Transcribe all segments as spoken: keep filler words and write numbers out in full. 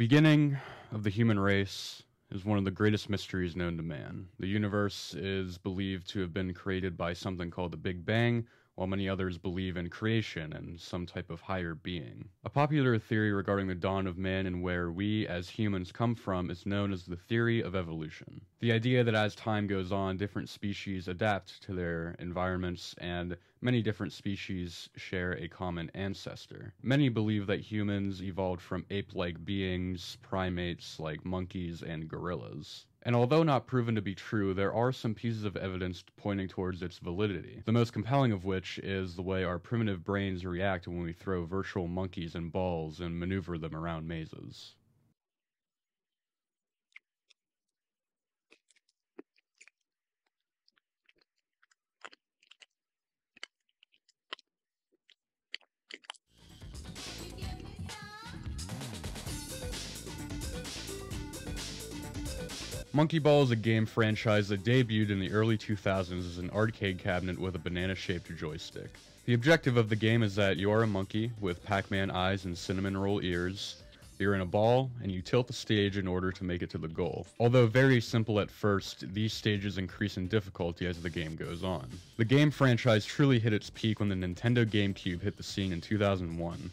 beginning of the human race is one of the greatest mysteries known to man. The universe is believed to have been created by something called the Big Bang, while many others believe in creation and some type of higher being. A popular theory regarding the dawn of man and where we as humans come from is known as the theory of evolution. The idea that as time goes on, different species adapt to their environments and many different species share a common ancestor. Many believe that humans evolved from ape-like beings, primates like monkeys and gorillas. And although not proven to be true, there are some pieces of evidence pointing towards its validity, the most compelling of which is the way our primitive brains react when we throw virtual monkeys and balls and maneuver them around mazes. Monkey Ball is a game franchise that debuted in the early two thousands as an arcade cabinet with a banana-shaped joystick. The objective of the game is that you are a monkey with Pac-Man eyes and cinnamon roll ears. You're in a ball, and you tilt the stage in order to make it to the goal. Although very simple at first, these stages increase in difficulty as the game goes on. The game franchise truly hit its peak when the Nintendo GameCube hit the scene in two thousand one.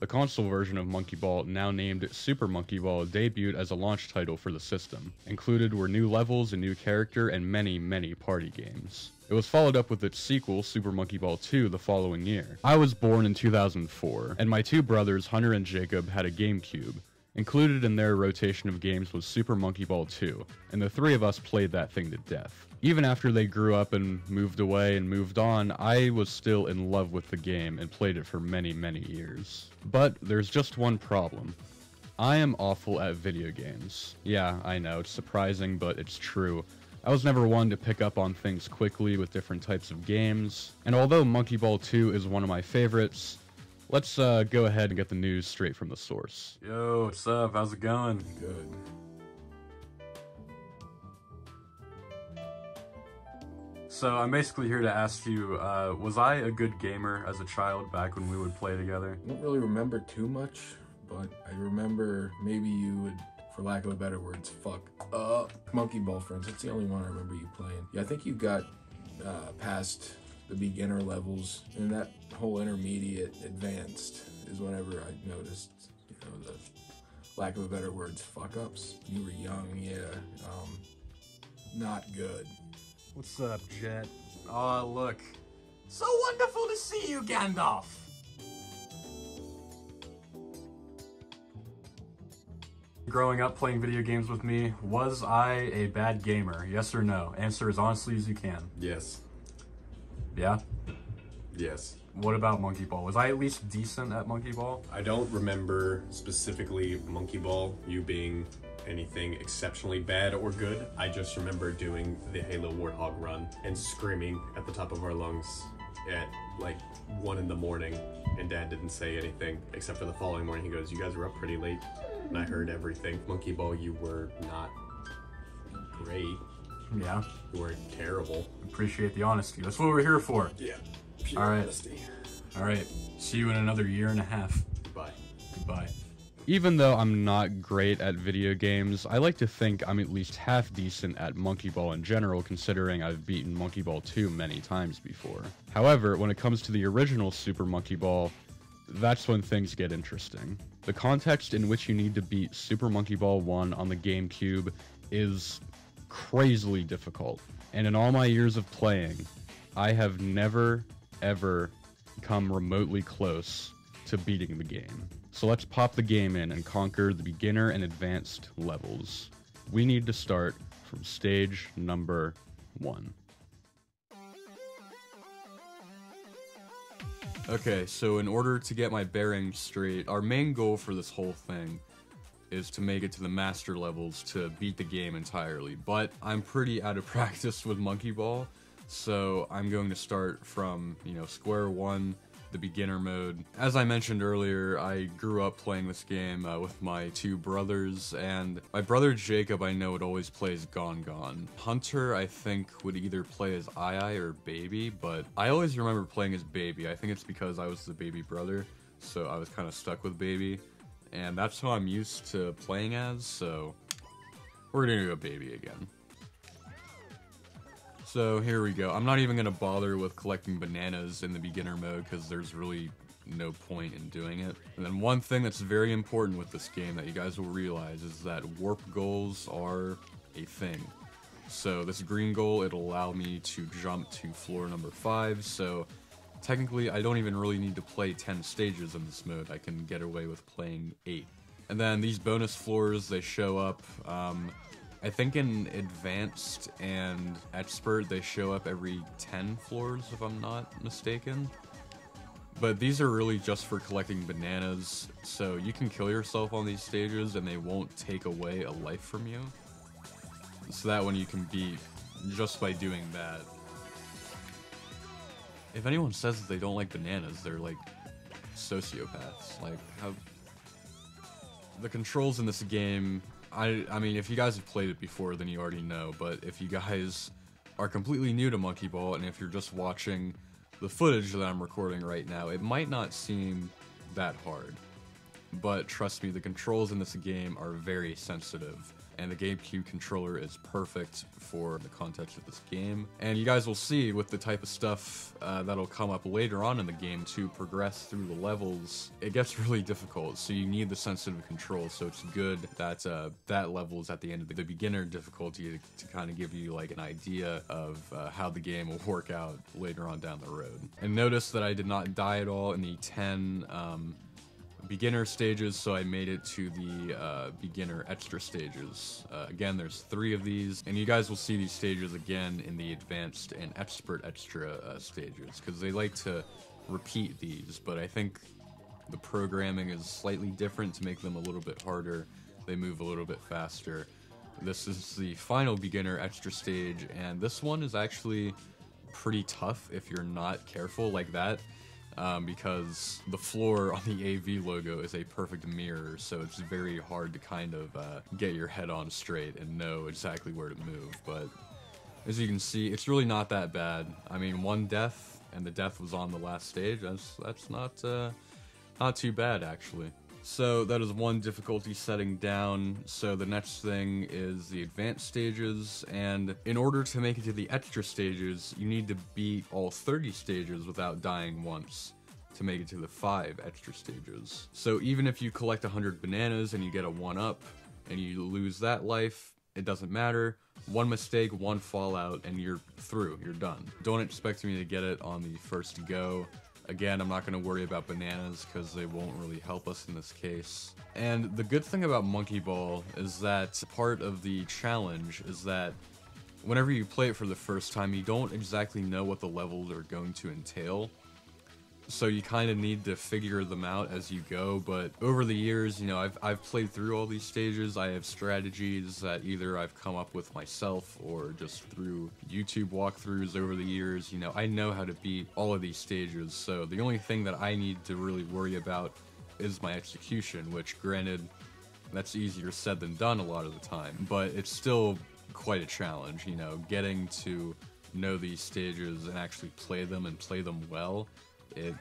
The console version of Monkey Ball, now named Super Monkey Ball, debuted as a launch title for the system. Included were new levels, a new character, and many, many party games. It was followed up with its sequel, Super Monkey Ball two, the following year. I was born in two thousand four, and my two brothers, Hunter and Jacob, had a GameCube. Included in their rotation of games was Super Monkey Ball two, and the three of us played that thing to death. Even after they grew up and moved away and moved on, I was still in love with the game and played it for many, many years. But there's just one problem. I am awful at video games. Yeah, I know, it's surprising, but it's true. I was never one to pick up on things quickly with different types of games, and although Monkey Ball two is one of my favorites, Let's uh, go ahead and get the news straight from the source. Yo, what's up? How's it going? Good. So I'm basically here to ask you, uh, was I a good gamer as a child back when we would play together? I don't really remember too much, but I remember maybe you would, for lack of a better words, fuck up. Monkey Ball, for instance, that's the only one I remember you playing. Yeah, I think you got uh, past the beginner levels, and that whole intermediate advanced is whenever I noticed, you know, the lack of a better words, fuck-ups. You were young, yeah, um, not good. What's up, Jet? Aw, look. So wonderful to see you, Gandalf! Growing up playing video games with me, was I a bad gamer? Yes or no? Answer as honestly as you can. Yes. Yeah? Yes. What about Monkey Ball? Was I at least decent at Monkey Ball? I don't remember specifically Monkey Ball, you being anything exceptionally bad or good. I just remember doing the Halo Warthog run and screaming at the top of our lungs at like one in the morning, and Dad didn't say anything, except for the following morning he goes, you guys were up pretty late, and I heard everything. Monkey Ball, you were not great. Yeah. You were terrible. Appreciate the honesty. That's what we're here for. Yeah. Pure All right. honesty. All right. See you in another year and a half. Goodbye. Goodbye. Even though I'm not great at video games, I like to think I'm at least half decent at Monkey Ball in general, considering I've beaten Monkey Ball two many times before. However, when it comes to the original Super Monkey Ball, that's when things get interesting. The context in which you need to beat Super Monkey Ball one on the GameCube is crazily difficult, and in all my years of playing, I have never ever come remotely close to beating the game. So let's pop the game in and conquer the beginner and advanced levels. We need to start from stage number one. Okay, so in order to get my bearings straight, our main goal for this whole thing is to make it to the master levels to beat the game entirely, but I'm pretty out of practice with Monkey Ball, so I'm going to start from, you know, square one, the beginner mode. As I mentioned earlier, I grew up playing this game uh, with my two brothers, and my brother Jacob, I know, would always play as GonGon. Hunter, I think, would either play as AiAi or Baby, but I always remember playing as Baby. I think it's because I was the baby brother, so I was kind of stuck with Baby. and that's who I'm used to playing as, so we're gonna go Baby again. So here we go. I'm not even gonna bother with collecting bananas in the beginner mode because there's really no point in doing it. And then one thing that's very important with this game that you guys will realize is that warp goals are a thing. So this green goal, it'll allow me to jump to floor number five, so technically I don't even really need to play ten stages in this mode. I can get away with playing eight. And then these bonus floors, they show up, um, I think in Advanced and Expert they show up every ten floors if I'm not mistaken. But these are really just for collecting bananas, so you can kill yourself on these stages and they won't take away a life from you. So that one you can beat just by doing that. If anyone says that they don't like bananas, they're like sociopaths. Like, how... The controls in this game, I, I mean, if you guys have played it before, then you already know. But if you guys are completely new to Monkey Ball, and if you're just watching the footage that I'm recording right now, it might not seem that hard. But trust me, the controls in this game are very sensitive. And the GameCube controller is perfect for the context of this game. And you guys will see with the type of stuff uh, that'll come up later on in the game to progress through the levels, it gets really difficult, so you need the sensitive control, so it's good that uh, that level is at the end of the, the beginner difficulty to, to kind of give you like an idea of uh, how the game will work out later on down the road. And notice that I did not die at all in the ten um, beginner stages, so I made it to the uh, beginner extra stages. Uh, again, there's three of these, and you guys will see these stages again in the advanced and expert extra uh, stages, because they like to repeat these, but I think the programming is slightly different to make them a little bit harder. They move a little bit faster. This is the final beginner extra stage, and this one is actually pretty tough if you're not careful like that. Um, because the floor on the A V logo is a perfect mirror, so it's very hard to kind of uh, get your head on straight and know exactly where to move. But as you can see, it's really not that bad. I mean, one death, and the death was on the last stage. That's that's not uh, not too bad actually. So that is one difficulty setting down, so the next thing is the advanced stages, and in order to make it to the extra stages, you need to beat all thirty stages without dying once to make it to the five extra stages. So even if you collect one hundred bananas and you get a one up and you lose that life, it doesn't matter. One mistake, one fallout, and you're through, you're done. Don't expect me to get it on the first go. Again, I'm not going to worry about bananas because they won't really help us in this case. And the good thing about Monkey Ball is that part of the challenge is that whenever you play it for the first time, you don't exactly know what the levels are going to entail. So you kind of need to figure them out as you go, but over the years, you know, I've, I've played through all these stages. I have strategies that either I've come up with myself or just through YouTube walkthroughs over the years. You know, I know how to beat all of these stages, so the only thing that I need to really worry about is my execution, which granted, that's easier said than done a lot of the time, but it's still quite a challenge, you know, getting to know these stages and actually play them and play them well. It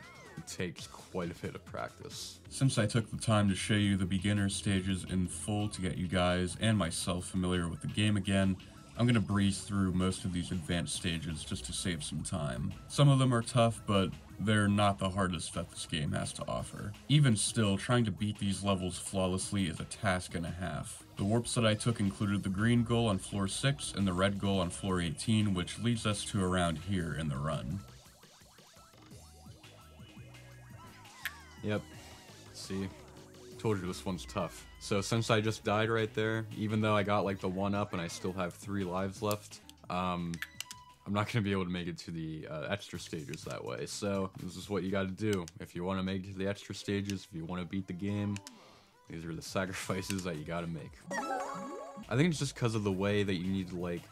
takes quite a bit of practice. Since I took the time to show you the beginner stages in full to get you guys and myself familiar with the game again, I'm going to breeze through most of these advanced stages just to save some time. Some of them are tough, but they're not the hardest that this game has to offer. Even still, trying to beat these levels flawlessly is a task and a half. The warps that I took included the green goal on floor six and the red goal on floor eighteen, which leads us to around here in the run. Yep, see, told you this one's tough. So since I just died right there, even though I got like the one up and I still have three lives left, um, I'm not gonna be able to make it to the uh, extra stages that way. So this is what you gotta do. If you wanna make it to the extra stages, if you wanna beat the game, these are the sacrifices that you gotta make. I think it's just because of the way that you need to like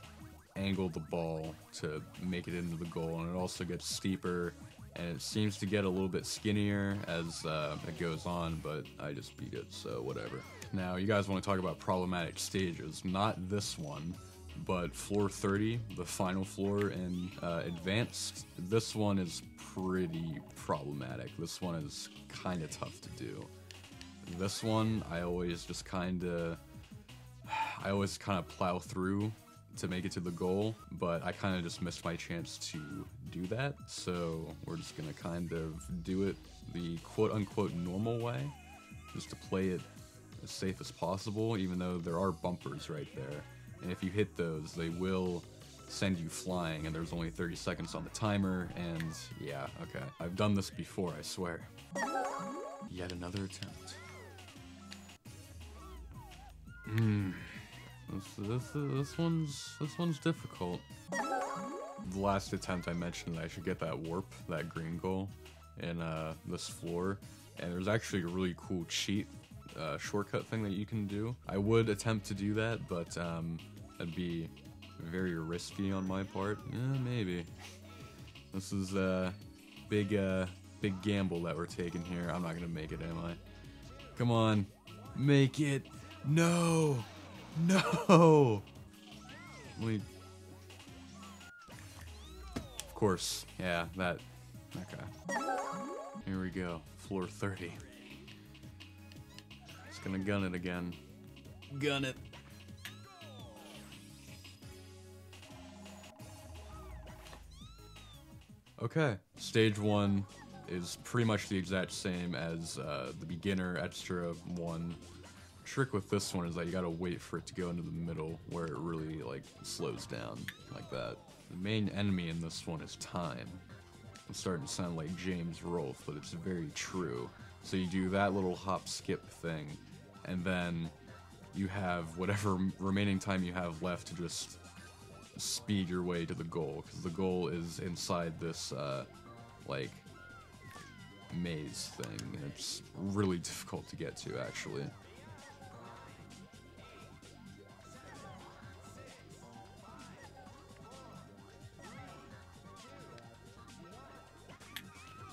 angle the ball to make it into the goal, and it also gets steeper. And it seems to get a little bit skinnier as uh, it goes on, but I just beat it, so whatever. Now, you guys want to talk about problematic stages. Not this one, but floor thirty, the final floor in uh, advanced. This one is pretty problematic. This one is kind of tough to do. This one, I always just kind of, I always kind of plow through to make it to the goal, but I kind of just missed my chance to do that, so we're just gonna kind of do it the quote-unquote normal way, just to play it as safe as possible, even though there are bumpers right there, and if you hit those, they will send you flying, and there's only thirty seconds on the timer, and yeah, okay. I've done this before, I swear. Yet another attempt. Hmm. This, this, this one's this one's difficult. The last attempt I mentioned, I should get that warp, that green goal, in uh, this floor. And there's actually a really cool cheat uh, shortcut thing that you can do. I would attempt to do that, but um, that'd be very risky on my part. Yeah, maybe. This is a big, uh, big gamble that we're taking here. I'm not gonna make it, am I? Come on, make it. No. No! Wait. Of course. Yeah, that. Okay. Here we go. Floor thirty. Just gonna gun it again. Gun it. Okay. Stage one is pretty much the exact same as uh, the beginner extra one. Trick with this one is that you gotta wait for it to go into the middle where it really like slows down like that. The main enemy in this one is time. I'm starting to sound like James Rolfe, but it's very true. So you do that little hop skip thing, and then you have whatever remaining time you have left to just speed your way to the goal, because the goal is inside this uh, like maze thing, and it's really difficult to get to actually.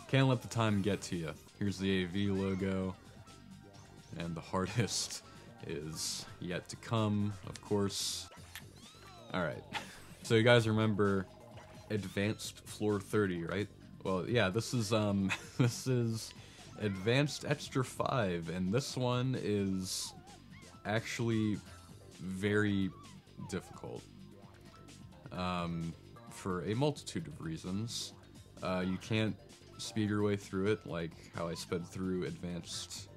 Can't let the time get to you. Here's the A V logo, and the hardest is yet to come, of course. Alright, so you guys remember Advanced Floor thirty, right? Well, yeah, this is, um, this is Advanced Extra five, and this one is actually very difficult, um, for a multitude of reasons. Uh, you can't speed your way through it, like how I sped through Advanced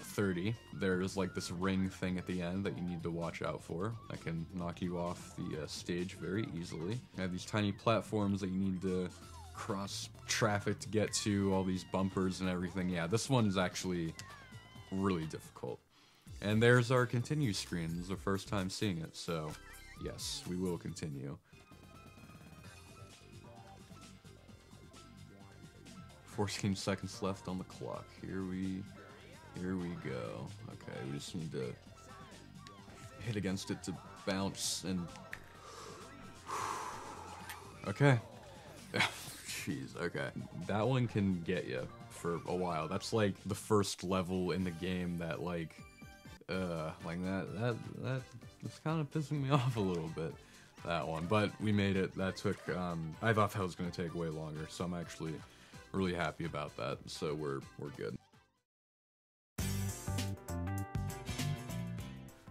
thirty. There's like this ring thing at the end that you need to watch out for. That can knock you off the uh, stage very easily. You have these tiny platforms that you need to cross traffic to get to, all these bumpers and everything. Yeah, this one is actually really difficult. And there's our continue screen. This is the first time seeing it, so yes, we will continue. fourteen seconds left on the clock. Here we, here we go. Okay, we just need to hit against it to bounce and. Okay. Jeez. Okay. That one can get you for a while. That's like the first level in the game that like, uh, like that that that that's kind of pissing me off a little bit. That one, but we made it. That took. Um, I thought that was gonna take way longer, so I'm actually really happy about that, so we're we're good.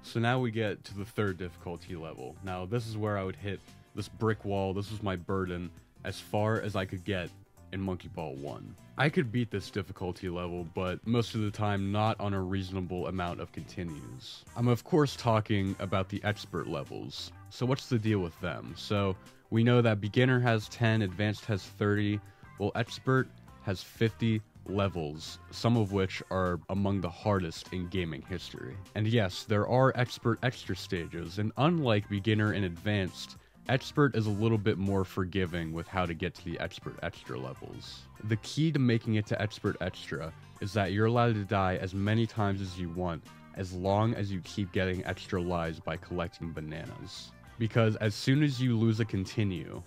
So now we get to the third difficulty level. Now this is where I would hit this brick wall. This was my burden as far as I could get in Monkey Ball one. I could beat this difficulty level, but most of the time not on a reasonable amount of continues. I'm of course talking about the expert levels. So what's the deal with them? So we know that beginner has ten, advanced has thirty, well, expert has fifty levels, some of which are among the hardest in gaming history. And yes, there are expert extra stages, and unlike beginner and advanced, expert is a little bit more forgiving with how to get to the expert extra levels. The key to making it to expert extra is that you're allowed to die as many times as you want, as long as you keep getting extra lives by collecting bananas. Because as soon as you lose a continue,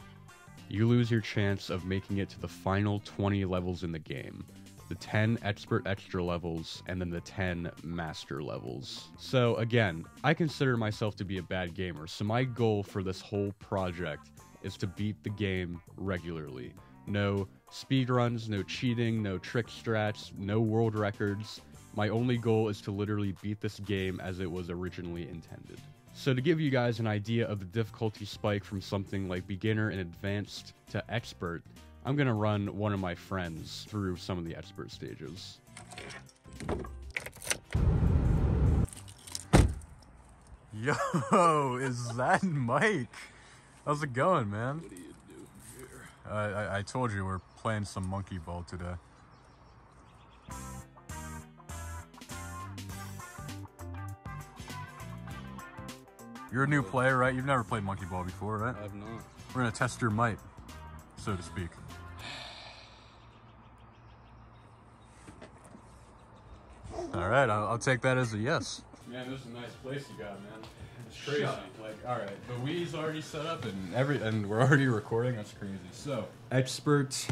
you lose your chance of making it to the final twenty levels in the game, the ten expert extra levels, and then the ten master levels. So again, I consider myself to be a bad gamer, so my goal for this whole project is to beat the game regularly. No speedruns, no cheating, no trick strats, no world records, My only goal is to literally beat this game as it was originally intended. So to give you guys an idea of the difficulty spike from something like beginner and advanced to expert, I'm gonna run one of my friends through some of the expert stages. Yo, is that Mike? How's it going, man? What are you doing here? Uh, I, I told you we're playing some monkey ball today. You're a new player, right? You've never played monkey ball before, right? I've not. We're gonna test your might, so to speak. All right, I'll, I'll take that as a yes. Man, this is a nice place you got, man. It's crazy. Like, all right, the Wii's already set up and every and we're already recording. That's crazy. So, expert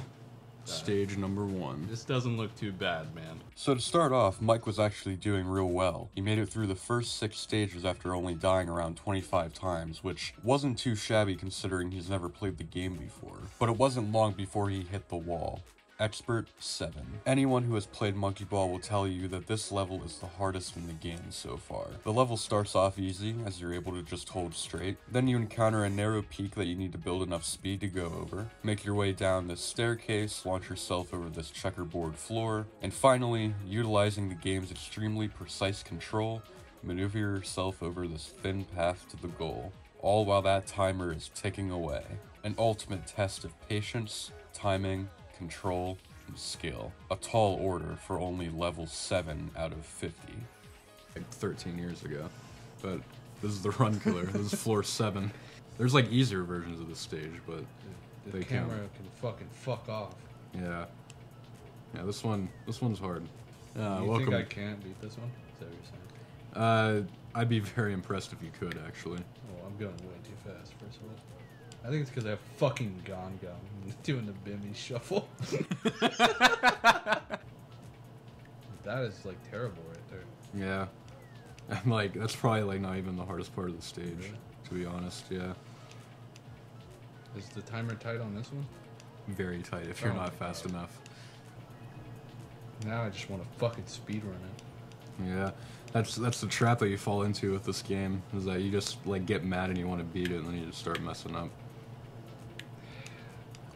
stage number one. This doesn't look too bad, man. So to start off, Mike was actually doing real well. He made it through the first six stages after only dying around twenty-five times, which wasn't too shabby considering he's never played the game before. But it wasn't long before he hit the wall. Expert seven. Anyone who has played Monkey Ball will tell you that this level is the hardest in the game so far. The level starts off easy, as you're able to just hold straight. Then you encounter a narrow peak that you need to build enough speed to go over. Make your way down this staircase, launch yourself over this checkerboard floor, and finally, utilizing the game's extremely precise control, maneuver yourself over this thin path to the goal, all while that timer is ticking away. An ultimate test of patience, timing, control, and skill. A tall order for only level seven out of fifty. Like thirteen years ago, but this is the run killer. This is floor seven. There's like easier versions of this stage, but the, the they camera can't. Can fucking fuck off. Yeah, yeah. This one, this one's hard. Uh, you welcome. Think I can't beat this one? Is that what you're saying? Uh, I'd be very impressed if you could, actually. Oh, I'm going way too fast. First of all. I think it's because I have fucking GonGon doing the Bimmy shuffle. That is like terrible right there. Yeah. I'm like, that's probably like not even the hardest part of the stage, really? To be honest, yeah. Is the timer tight on this one? Very tight if you're oh not fast God. enough. Now I just want to fucking speedrun it. Yeah, that's that's the trap that you fall into with this game, is that you just like get mad and you want to beat it and then you just start messing up.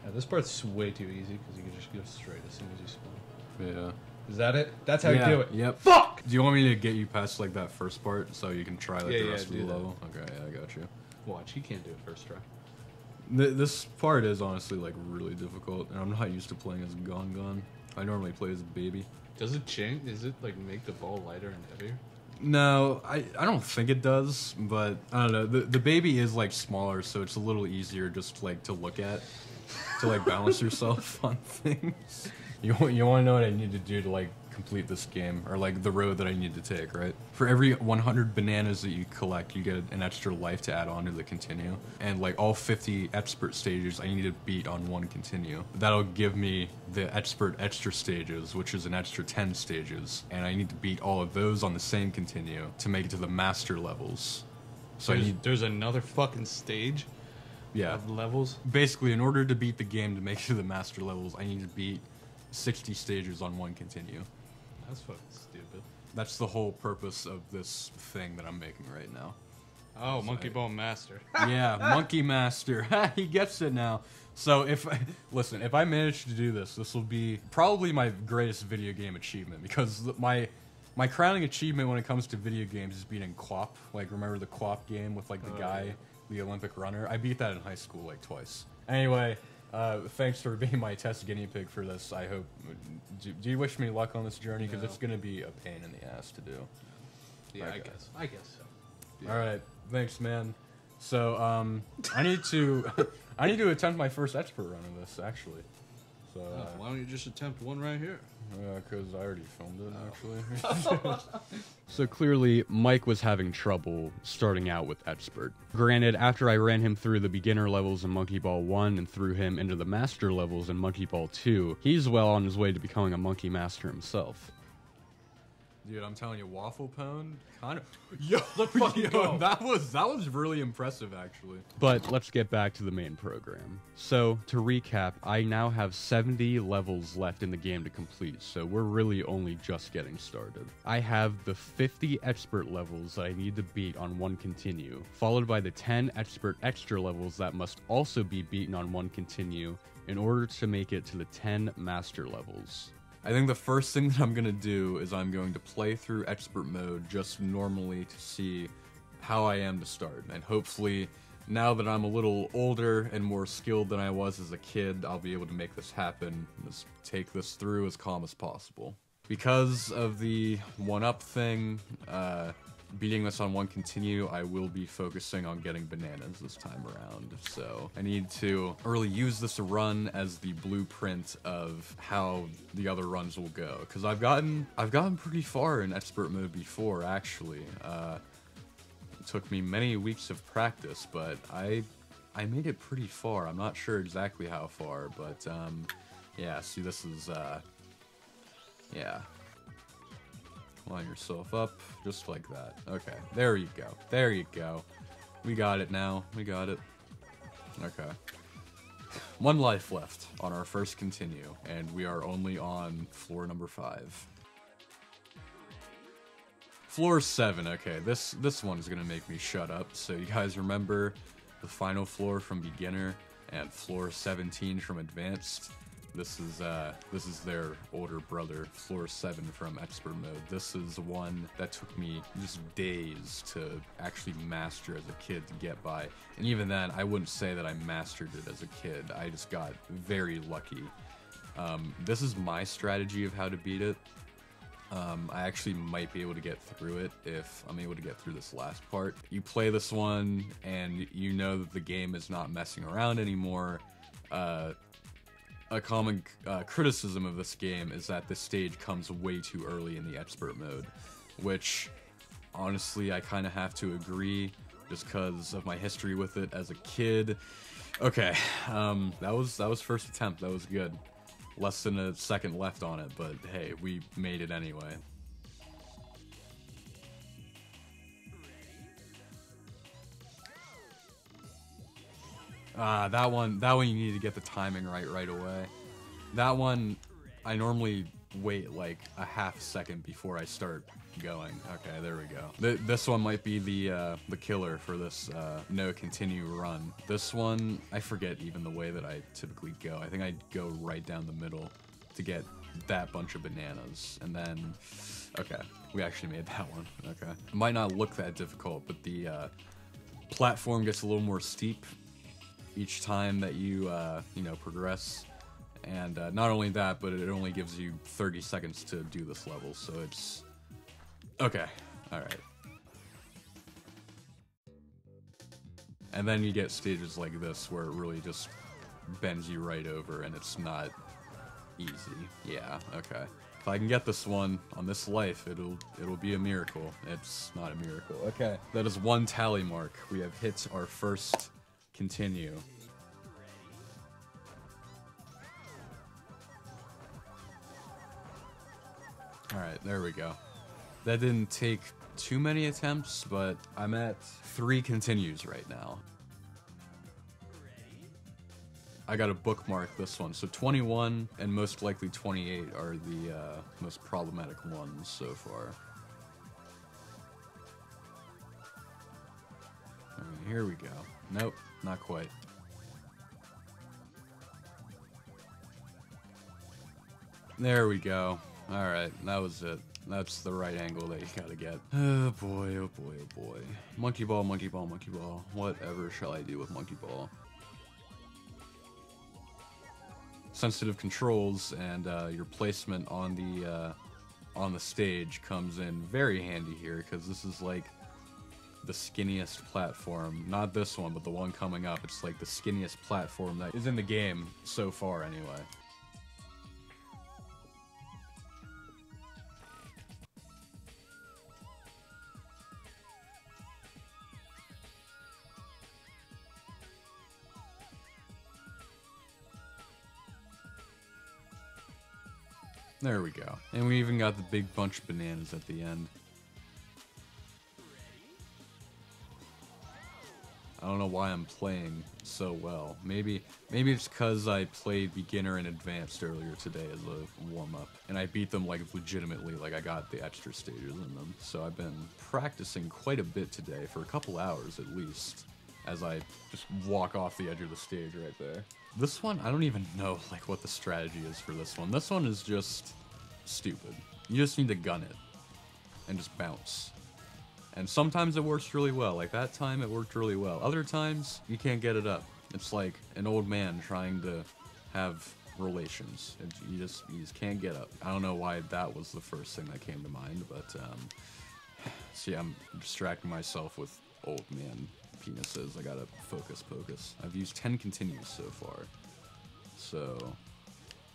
Yeah, this part's way too easy because you can just go straight as soon as you spawn. Yeah. Is that it? That's how yeah, you do it. Yep. Fuck! Do you want me to get you past like that first part so you can try like yeah, the rest yeah, of the level? That. Okay, yeah, I got you. Watch, he can't do it first try. Th this part is honestly like really difficult, and I'm not used to playing as GonGon. I normally play as Baby. Does it change? Does it like make the ball lighter and heavier? No, I, I don't think it does, but I don't know. The the Baby is like smaller, so it's a little easier just like to look at, to like balance yourself on things. You you want to know what I need to do to like complete this game, or like the road that I need to take, right? For every one hundred bananas that you collect, you get an extra life to add on to the continue, and like all fifty expert stages I need to beat on one continue. That'll give me the expert extra stages, which is an extra ten stages, and I need to beat all of those on the same continue to make it to the master levels. So there's, I need there's another fucking stage yeah of levels. Basically, in order to beat the game to make it to the master levels, I need to beat sixty stages on one continue. That's fucking stupid. That's the whole purpose of this thing that I'm making right now. Oh, so Monkey I, Ball Master. Yeah, Monkey Master. He gets it now. So if I, listen, if I manage to do this, this will be probably my greatest video game achievement, because my my crowning achievement when it comes to video games is beating Q W O P. Like, remember the Q W O P game with like the oh, guy, yeah. the Olympic runner? I beat that in high school like twice. Anyway. Uh, thanks for being my test guinea pig for this. I hope. Do, do you wish me luck on this journey? Because no. It's going to be a pain in the ass to do. Yeah, I, I guess. guess. I guess so. Yeah. All right. Thanks, man. So, um, I need to, I need to attempt my first expert run of this, actually. So oh, uh, why don't you just attempt one right here? Because uh, I already filmed it, oh. actually. So clearly, Mike was having trouble starting out with expert. Granted, after I ran him through the beginner levels in Monkey Ball one and threw him into the master levels in Monkey Ball two, he's well on his way to becoming a Monkey Master himself. Dude, I'm telling you, Waffle Pound kind of. Yo, yo, that was that was really impressive, actually. But let's get back to the main program. So to recap, I now have seventy levels left in the game to complete, so we're really only just getting started. I have the fifty expert levels that I need to beat on one continue, followed by the ten expert extra levels that must also be beaten on one continue in order to make it to the ten master levels. I think the first thing that I'm gonna do is I'm going to play through expert mode just normally to see how I am to start. And hopefully, now that I'm a little older and more skilled than I was as a kid, I'll be able to make this happen. Just take this through as calm as possible. Because of the one-up thing, uh, beating this on one continue, I will be focusing on getting bananas this time around. So I need to really use this run as the blueprint of how the other runs will go. Because I've gotten I've gotten pretty far in expert mode before, actually. Uh, it took me many weeks of practice, but I I made it pretty far. I'm not sure exactly how far, but um, yeah. See, this is uh, yeah. Line yourself up, just like that. Okay, there you go. There you go. We got it now. We got it. Okay. One life left on our first continue, and we are only on floor number five. Floor seven, okay. This, this one's gonna make me shut up. So you guys remember the final floor from beginner and floor seventeen from advanced? This is uh, this is their older brother, floor seven from expert mode. This is one that took me just days to actually master as a kid to get by. And even then, I wouldn't say that I mastered it as a kid. I just got very lucky. Um, this is my strategy of how to beat it. Um, I actually might be able to get through it if I'm able to get through this last part. You play this one and you know that the game is not messing around anymore. Uh, A common uh, criticism of this game is that this stage comes way too early in the expert mode, which honestly I kind of have to agree just because of my history with it as a kid. Okay, um, that was that was first attempt, that was good. Less than a second left on it, but hey, we made it anyway. Ah, uh, that one, that one you need to get the timing right right away. That one, I normally wait like a half second before I start going. Okay, there we go. Th this one might be the uh, the killer for this uh, no continue run. This one, I forget even the way that I typically go. I think I go right down the middle to get that bunch of bananas, and then, okay, we actually made that one. Okay, it might not look that difficult, but the uh, platform gets a little more steep each time that you, uh, you know, progress. And uh, not only that, but it only gives you thirty seconds to do this level, so it's... Okay, alright. And then you get stages like this where it really just bends you right over and it's not easy. Yeah, okay. If I can get this one on this life, it'll it'll be a miracle. It's not a miracle. Okay, that is one tally mark. We have hit our first continue. Alright, there we go. That didn't take too many attempts, but I'm at three continues right now. I gotta bookmark this one. So twenty-one and most likely twenty-eight are the uh, most problematic ones so far. Alright, here we go. Nope, not quite. There we go. Alright, that was it. That's the right angle that you gotta get. Oh boy, oh boy, oh boy. Monkey ball, monkey ball, monkey ball. Whatever shall I do with monkey ball? Sensitive controls and uh, your placement on the, uh, on the stage comes in very handy here, because this is like the skinniest platform, not this one, but the one coming up. It's like the skinniest platform that is in the game so far anyway. There we go. And we even got the big bunch of bananas at the end. I don't know why I'm playing so well. Maybe maybe it's because I played beginner and advanced earlier today as a warm-up, and I beat them like legitimately, like I got the extra stages in them. So I've been practicing quite a bit today, for a couple hours at least, as I just walk off the edge of the stage right there. This one, I don't even know like what the strategy is for this one. This one is just stupid. You just need to gun it and just bounce. And sometimes it works really well. Like that time it worked really well. Other times you can't get it up. It's like an old man trying to have relations. It, you, just, you just can't get up. I don't know why that was the first thing that came to mind, but um, see, I'm distracting myself with old man penises. I gotta focus, focus. I've used ten continues so far. So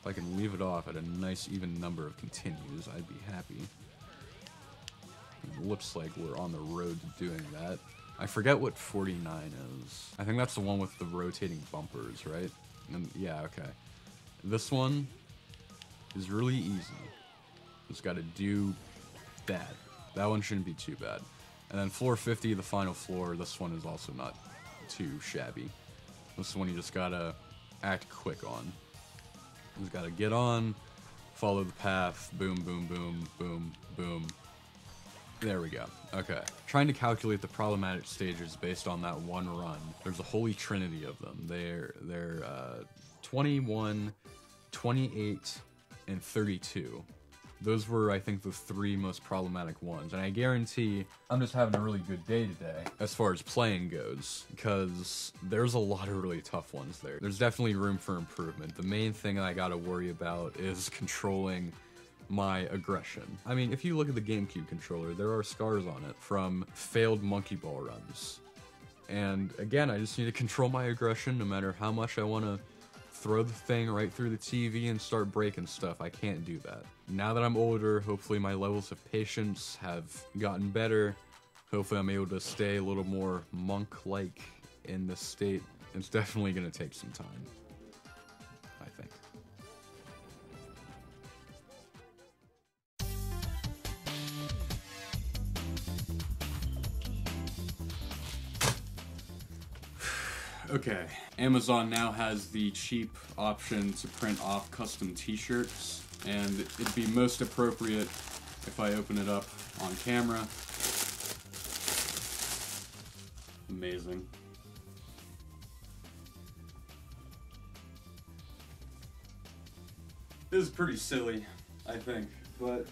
if I can leave it off at a nice even number of continues, I'd be happy. It looks like we're on the road to doing that. I forget what forty-nine is. I think that's the one with the rotating bumpers, right? And yeah, okay. This one is really easy. Just gotta do that. That one shouldn't be too bad. And then floor fifty, the final floor, this one is also not too shabby. This one you just gotta act quick on. You just gotta get on, follow the path, boom, boom, boom, boom, boom. There we go. Okay. Trying to calculate the problematic stages based on that one run. There's a holy trinity of them. They're they're uh, twenty-one, twenty-eight, and thirty-two. Those were, I think, the three most problematic ones. And I guarantee I'm just having a really good day today as far as playing goes, because there's a lot of really tough ones there. There's definitely room for improvement. The main thing I gotta worry about is controlling my aggression. I mean, if you look at the GameCube controller, there are scars on it from failed Monkey Ball runs. And again, I just need to control my aggression no matter how much I want to throw the thing right through the T V and start breaking stuff. I can't do that. Now that I'm older, hopefully my levels of patience have gotten better. Hopefully I'm able to stay a little more monk-like in this state. It's definitely gonna take some time, I think. Okay, Amazon now has the cheap option to print off custom t-shirts, and it'd be most appropriate if I open it up on camera. Amazing. This is pretty silly, I think, but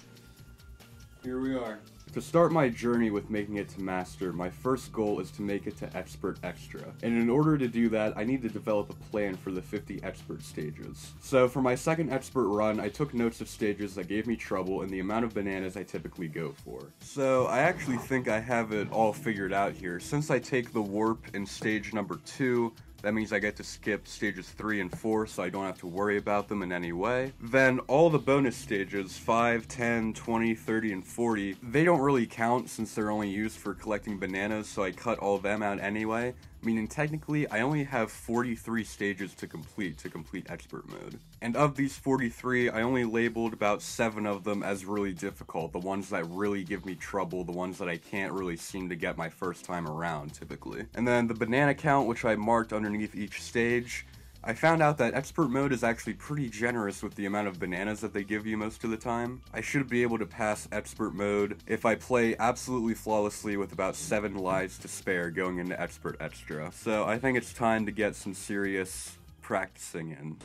here we are. To start my journey with making it to master, my first goal is to make it to Expert Extra. And in order to do that, I need to develop a plan for the fifty expert stages. So for my second expert run, I took notes of stages that gave me trouble and the amount of bananas I typically go for. So I actually think I have it all figured out here. Since I take the warp in stage number two, that means I get to skip stages three and four, so I don't have to worry about them in any way. Then all the bonus stages, five, ten, twenty, thirty, and forty, they don't really count since they're only used for collecting bananas, so I cut all them out anyway, meaning technically I only have forty-three stages to complete to complete expert mode. And of these forty-three, I only labeled about seven of them as really difficult, the ones that really give me trouble, the ones that I can't really seem to get my first time around typically. And then the banana count, which I marked underneath each stage, I found out that expert mode is actually pretty generous with the amount of bananas that they give you most of the time. I should be able to pass expert mode if I play absolutely flawlessly with about seven lives to spare going into expert extra. So I think it's time to get some serious practicing in.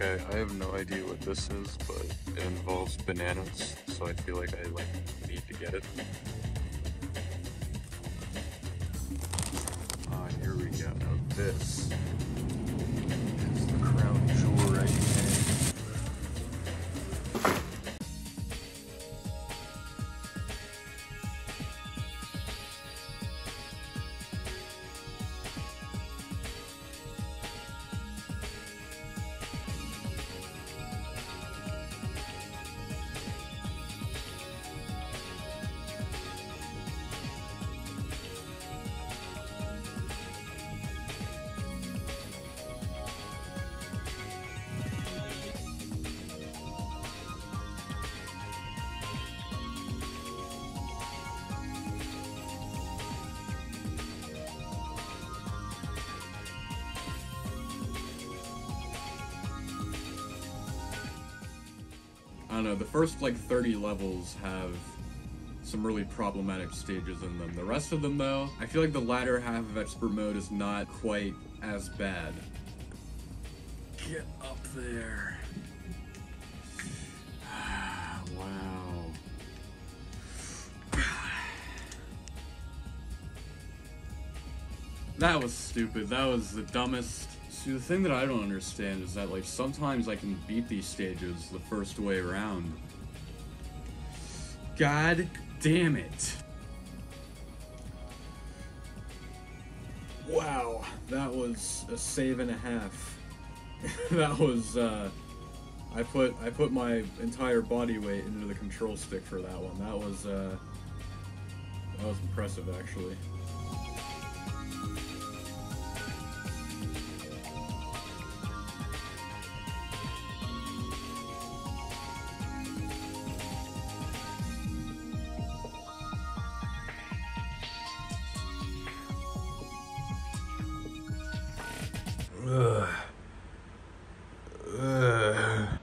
I have no idea what this is, but it involves bananas, so I feel like I like need to get it. Ah, here we go. Now this is the crown jewel right here. I don't know, the first like thirty levels have some really problematic stages in them. The rest of them though, I feel like the latter half of expert mode is not quite as bad. Get up there. Wow. That was stupid. That was the dumbest. See, the thing that I don't understand is that, like, sometimes I can beat these stages the first way around. God damn it. Wow, that was a save and a half. That was, uh, I put, I put my entire body weight into the control stick for that one. That was, uh, that was impressive, actually.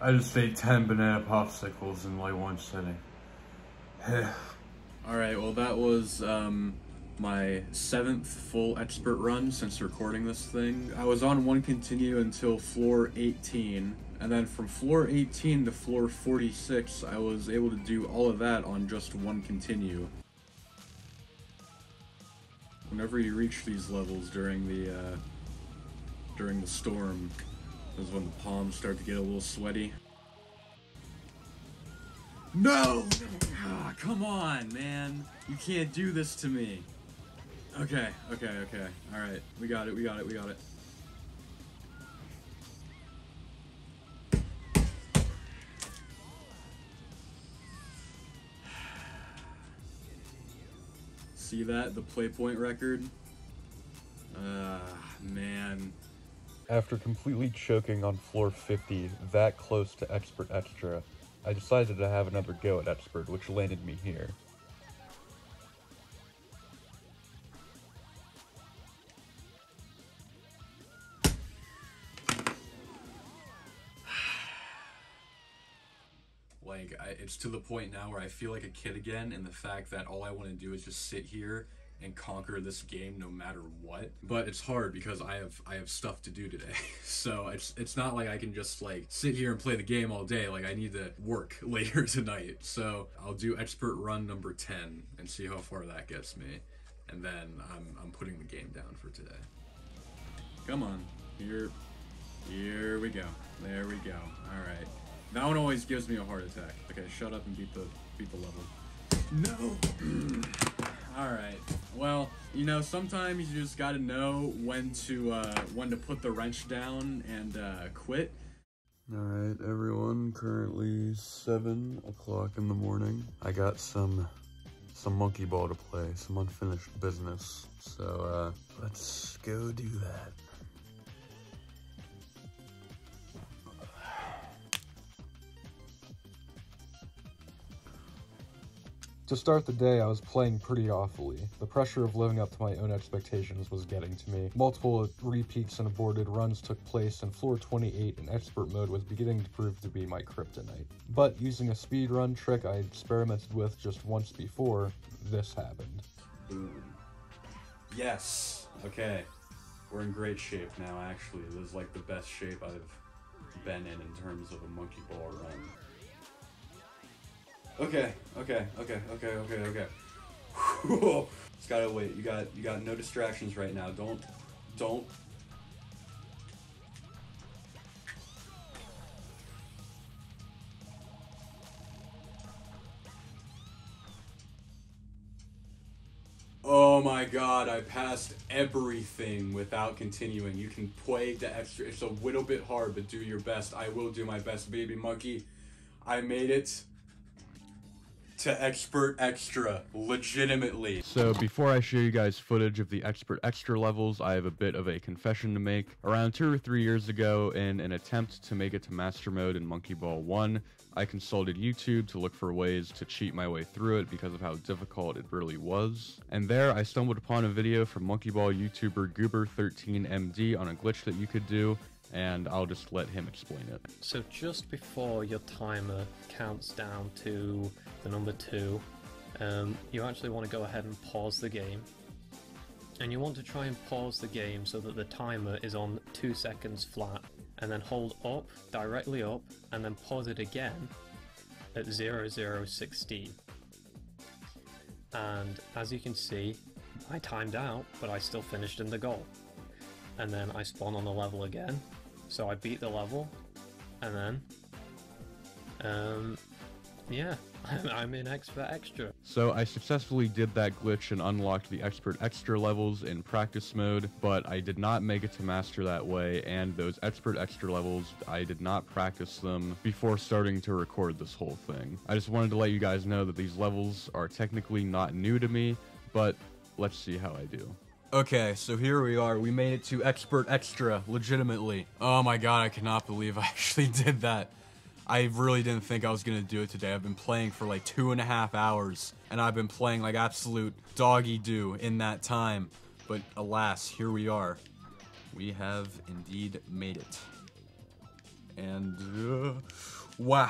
I just ate ten banana popsicles in like one sitting. Alright, well that was um, my seventh full expert run since recording this thing. I was on one continue until floor eighteen, and then from floor eighteen to floor forty-six, I was able to do all of that on just one continue. Whenever you reach these levels during the, uh, during the storm, is when the palms start to get a little sweaty. No! Ah, come on, man. You can't do this to me. Okay, okay, okay. All right, we got it, we got it, we got it. See that? The play point record? Ah, man. After completely choking on floor fifty, that close to Expert Extra, I decided to have another go at Expert, which landed me here. Like, I, it's to the point now where I feel like a kid again, and the fact that all I want to do is just sit here and conquer this game no matter what. But it's hard because I have I have stuff to do today. So it's it's not like I can just like sit here and play the game all day. Like I need to work later tonight. So I'll do expert run number ten and see how far that gets me. And then I'm I'm putting the game down for today. Come on. Here here we go. There we go. All right. That one always gives me a heart attack. Okay, shut up and beat the beat the level. No. Alright, well, you know, sometimes you just gotta know when to, uh, when to put the wrench down and, uh, quit. Alright, everyone, currently seven o'clock in the morning. I got some, some monkey ball to play, some unfinished business, so, uh, let's go do that. To start the day, I was playing pretty awfully. The pressure of living up to my own expectations was getting to me. Multiple repeats and aborted runs took place, and floor twenty-eight in expert mode was beginning to prove to be my kryptonite. But using a speedrun trick I experimented with just once before, this happened. Boom. Yes! Okay. We're in great shape now, actually. This is like the best shape I've been in in terms of a monkey ball run. Okay, okay, okay, okay, okay, okay. Whew. Just gotta wait. You got, you got no distractions right now. Don't, don't. Oh my God! I passed everything without continuing. You can play the extra. It's a little bit hard, but do your best. I will do my best, baby monkey. I made it to Expert Extra, legitimately. So before I show you guys footage of the Expert Extra levels, I have a bit of a confession to make. Around two or three years ago, in an attempt to make it to Master Mode in Monkey Ball one, I consulted YouTube to look for ways to cheat my way through it because of how difficult it really was. And there I stumbled upon a video from Monkey Ball YouTuber Goober thirteen M D on a glitch that you could do and I'll just let him explain it. So just before your timer counts down to the number two, um, you actually want to go ahead and pause the game. And you want to try and pause the game so that the timer is on two seconds flat, and then hold up, directly up, and then pause it again at zero zero sixteen. And as you can see, I timed out, but I still finished in the goal. And then I spawn on the level again, so I beat the level, and then, um, yeah, I'm in Expert Extra. So I successfully did that glitch and unlocked the Expert Extra levels in practice mode, but I did not make it to Master that way, and those Expert Extra levels, I did not practice them before starting to record this whole thing. I just wanted to let you guys know that these levels are technically not new to me, but let's see how I do. Okay, so here we are. We made it to Expert Extra, legitimately. Oh my god, I cannot believe I actually did that. I really didn't think I was gonna do it today. I've been playing for like two and a half hours, and I've been playing like absolute doggy-doo in that time. But alas, here we are. We have indeed made it. And, uh, wow.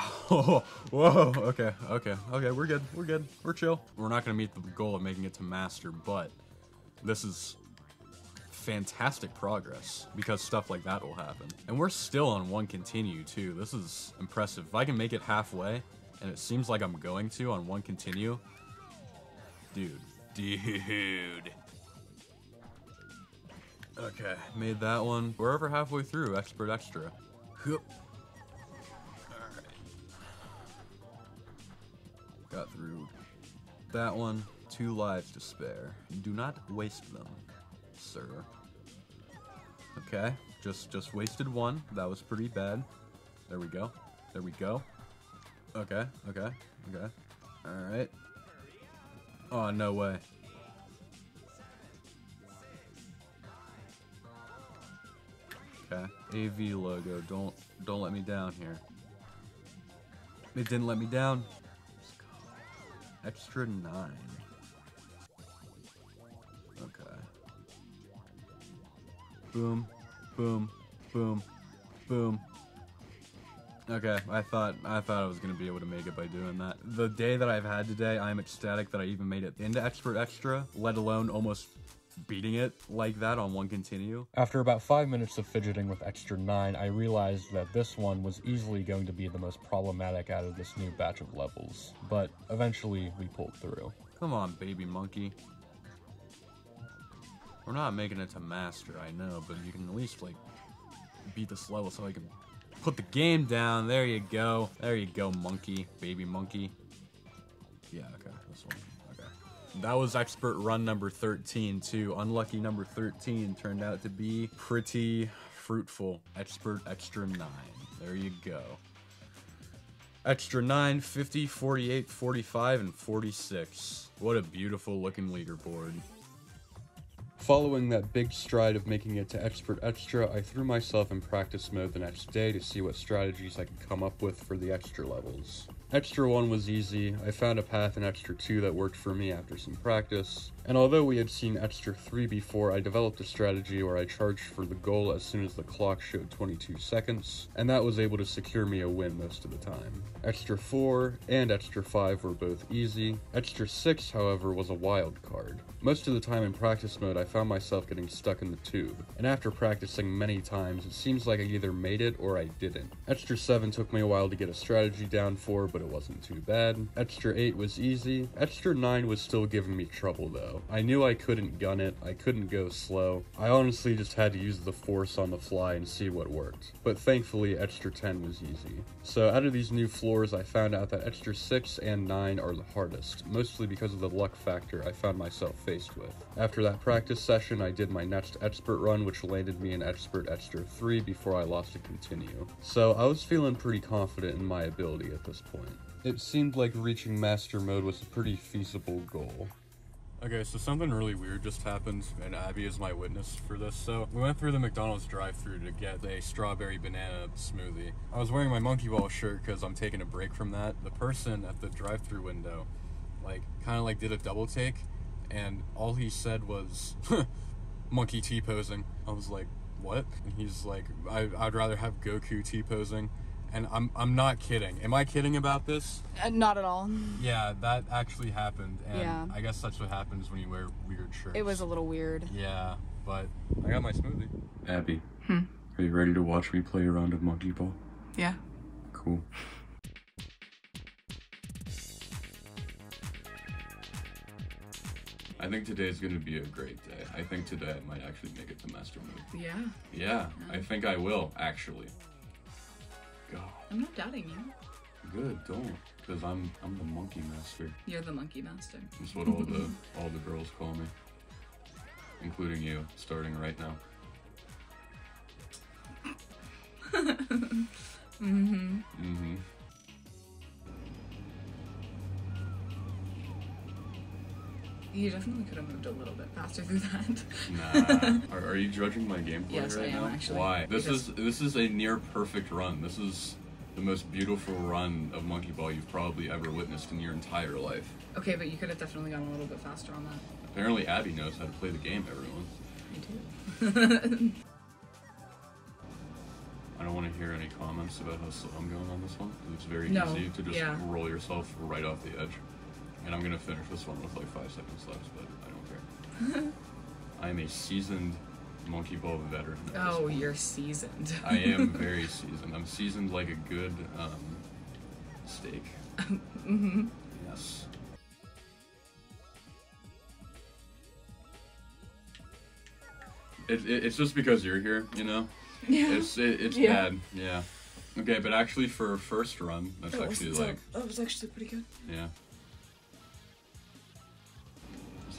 Whoa, okay, okay, okay, we're good, we're good, we're chill. We're not gonna meet the goal of making it to Master, but this is fantastic progress, because stuff like that will happen. And we're still on one continue, too. This is impressive. If I can make it halfway, and it seems like I'm going to on one continue, dude. Dude. Okay, made that one. We're over halfway through Expert Extra. All right. Got through that one. Two lives to spare. Do not waste them, sir. Okay, just just wasted one. That was pretty bad. There we go. There we go. Okay, okay, okay. Alright. Oh, no way. Okay, A V logo. Don't, don't let me down here. It didn't let me down. Extra nine. Boom, boom, boom, boom. Okay, I thought I thought I was gonna be able to make it by doing that. The day that I've had today, I'm ecstatic that I even made it into Expert Extra, let alone almost beating it like that on one continue. After about five minutes of fidgeting with Extra nine, I realized that this one was easily going to be the most problematic out of this new batch of levels, but eventually we pulled through. Come on, baby monkey. We're not making it to Master, I know, but you can at least, like, beat this level so I can put the game down. There you go. There you go, monkey. Baby monkey. Yeah, okay. This one. Okay. That was Expert Run number thirteen, too. Unlucky number thirteen turned out to be pretty fruitful. Expert Extra nine. There you go. Extra nine, fifty, forty-eight, forty-five, and forty-six. What a beautiful looking leaderboard. Following that big stride of making it to Expert Extra, I threw myself in practice mode the next day to see what strategies I could come up with for the extra levels. Extra one was easy. I found a path in Extra two that worked for me after some practice, and although we had seen Extra three before, I developed a strategy where I charged for the goal as soon as the clock showed twenty-two seconds, and that was able to secure me a win most of the time. Extra four and Extra five were both easy. Extra six, however, was a wild card. Most of the time in practice mode, I found myself getting stuck in the tube, and after practicing many times, it seems like I either made it or I didn't. Extra seven took me a while to get a strategy down for, but it wasn't too bad. Extra eight was easy. Extra nine was still giving me trouble, though. I knew I couldn't gun it, I couldn't go slow. I honestly just had to use the force on the fly and see what worked, but thankfully Extra ten was easy. So out of these new floors, I found out that Extra six and nine are the hardest, mostly because of the luck factor I found myself faced with. After that practice session, I did my next Expert run, which landed me in Expert Extra three before I lost a continue. So I was feeling pretty confident in my ability at this point. It seemed like reaching Master mode was a pretty feasible goal. Okay, so something really weird just happened, and Abby is my witness for this. So we went through the McDonald's drive-thru to get a strawberry banana smoothie. I was wearing my Monkey Ball shirt because I'm taking a break from that. The person at the drive-thru window, like, kind of like did a double take, and all he said was, "Monkey T-posing." I was like, what? And he's like, I, I'd rather have Goku T-posing. And I'm, I'm not kidding. Am I kidding about this? Uh, not at all. Yeah, that actually happened. And yeah. I guess that's what happens when you wear weird shirts. It was a little weird. Yeah, but I got my smoothie. Abby, hmm? Are you ready to watch me play a round of Monkey Ball? Yeah. Cool. I think today is going to be a great day. I think today I might actually make it to Master Mode. Yeah. Yeah, I think I will, actually. God. I'm not doubting you. Good, don't, because I'm I'm the Monkey Master. You're the Monkey Master. That's what all the all the girls call me, including you, starting right now. Mm-hmm. Mm-hmm. You definitely could have moved a little bit faster through that. Nah. Are, are you judging my gameplay yes, right I am, now? Actually. Why? This because is this is a near perfect run. This is the most beautiful run of Monkey Ball you've probably ever witnessed in your entire life. Okay, but you could have definitely gone a little bit faster on that. Apparently, Abby knows how to play the game. Everyone. I do. I don't want to hear any comments about how slow I'm going on this one. It's very no. easy to just yeah. roll yourself right off the edge. And I'm gonna finish this one with like five seconds left, but I don't care. I'm a seasoned Monkey Ball veteran. Oh, you're seasoned. I am very seasoned. I'm seasoned like a good um, steak. Mm-hmm. Yes. It, it, it's just because you're here, you know? Yeah. It's, it, it's yeah. bad, yeah. Okay, but actually for first run, that's that actually like... That was actually pretty good. Yeah.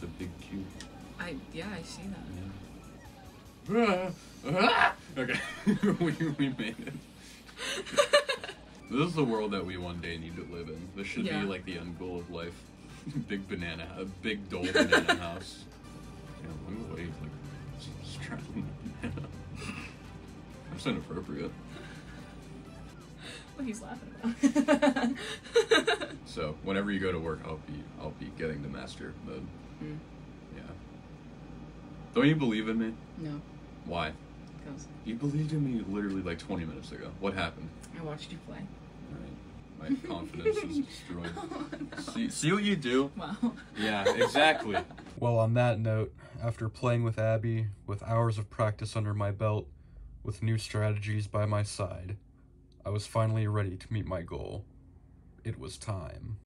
A big cube. I yeah, I see that. Yeah. Okay, we, we made it. This is the world that we one day need to live in. This should yeah. be like the end goal of life. Big banana, a big dole banana house. Yeah, let me wave like straddling a banana. That's inappropriate. What he's laughing about. So whenever you go to work, I'll be I'll be getting the master mode. Mm. Yeah. Don't you believe in me? No. Why? Because you believed in me literally like twenty minutes ago. What happened? I watched you play. All right. My confidence is destroyed. Oh, no. See, see what you do? Wow. Yeah, exactly. Well, on that note, after playing with Abby, with hours of practice under my belt, with new strategies by my side, I was finally ready to meet my goal. It was time.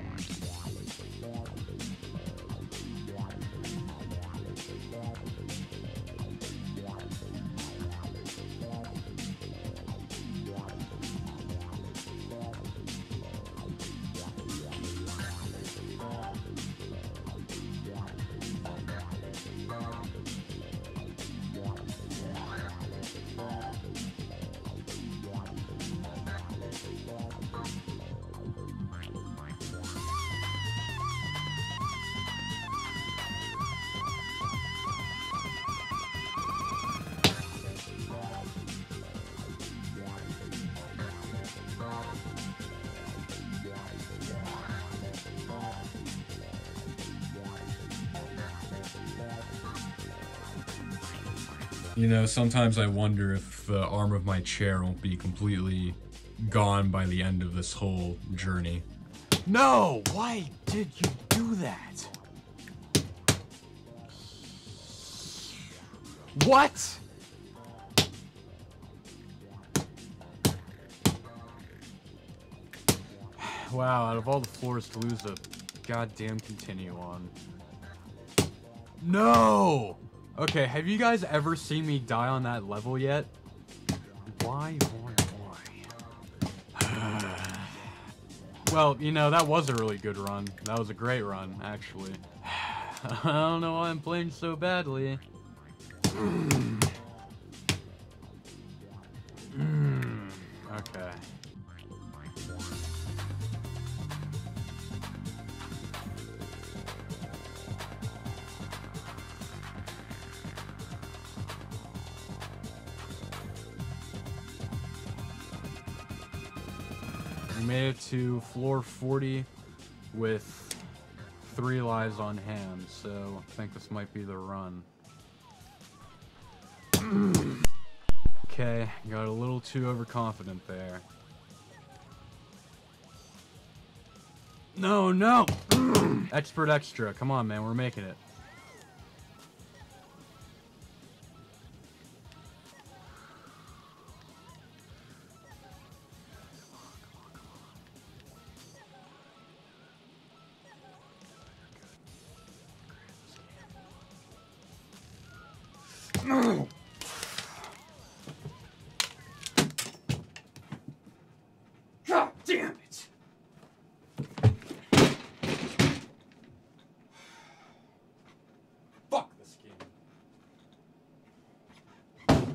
You know, sometimes I wonder if the arm of my chair won't be completely gone by the end of this whole journey. No! Why did you do that? What?! Wow, out of all the floors to lose a goddamn continue on. No! Okay, have you guys ever seen me die on that level yet? Why, why, why? Well, you know, that was a really good run. That was a great run, actually. I don't know why I'm playing so badly. Mm. Mm. Okay. Made it to floor forty with three lives on hand, so I think this might be the run. Okay, got a little too overconfident there. No, no! Expert extra, come on, man, we're making it. No! God damn it! Fuck this game. Fuck.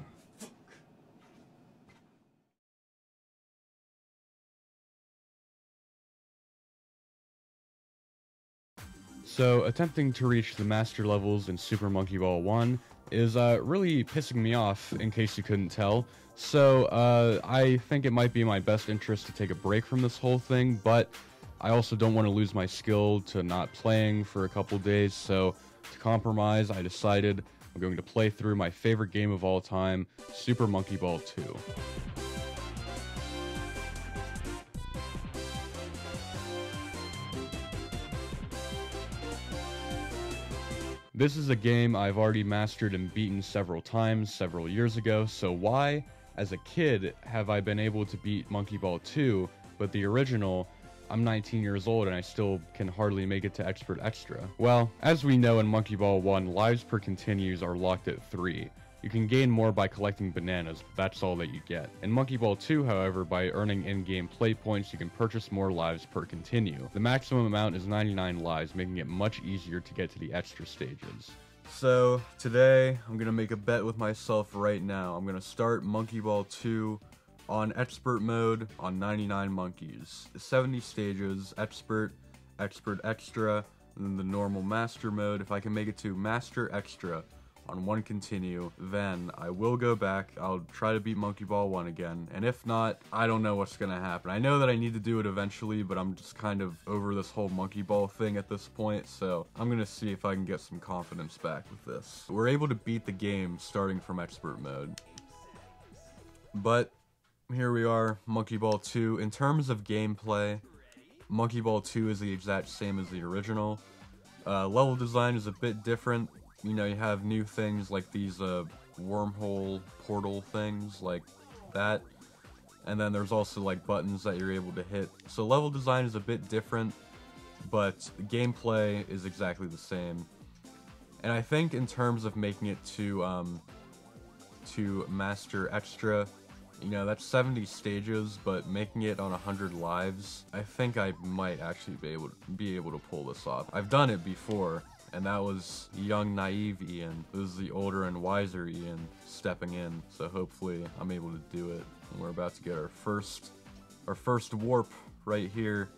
So, attempting to reach the master levels in Super Monkey Ball one is uh, really pissing me off, in case you couldn't tell. So uh, I think it might be my best interest to take a break from this whole thing, but I also don't want to lose my skill to not playing for a couple days. So to compromise, I decided I'm going to play through my favorite game of all time, Super Monkey Ball two. This is a game I've already mastered and beaten several times several years ago, so why, as a kid, have I been able to beat Monkey Ball two, but the original, I'm nineteen years old and I still can hardly make it to Expert Extra? Well, as we know in Monkey Ball one, lives per continues are locked at three. You can gain more by collecting bananas, but that's all that you get. In Monkey Ball two, however, by earning in-game play points, you can purchase more lives per continue. The maximum amount is ninety-nine lives, making it much easier to get to the extra stages. So, today, I'm gonna make a bet with myself right now. I'm gonna start Monkey Ball two on Expert mode on ninety-nine monkeys. seventy stages, Expert, Expert Extra, and then the normal Master mode. If I can make it to Master Extra on one continue, then I will go back, I'll try to beat Monkey Ball one again, and if not, I don't know what's gonna happen. I know that I need to do it eventually, but I'm just kind of over this whole Monkey Ball thing at this point, so I'm gonna see if I can get some confidence back with this. We're able to beat the game starting from Expert mode. But here we are, Monkey Ball two. In terms of gameplay, Monkey Ball two is the exact same as the original. Uh, level design is a bit different. You know, you have new things like these uh, wormhole portal things like that. And then there's also like buttons that you're able to hit. So level design is a bit different, but gameplay is exactly the same. And I think in terms of making it to, um, to Master Extra, you know, that's seventy stages, but making it on one hundred lives, I think I might actually be able to, be able to pull this off. I've done it before. And that was young, naive Ian. This is the older and wiser Ian stepping in. So hopefully I'm able to do it. And we're about to get our first, our first warp right here,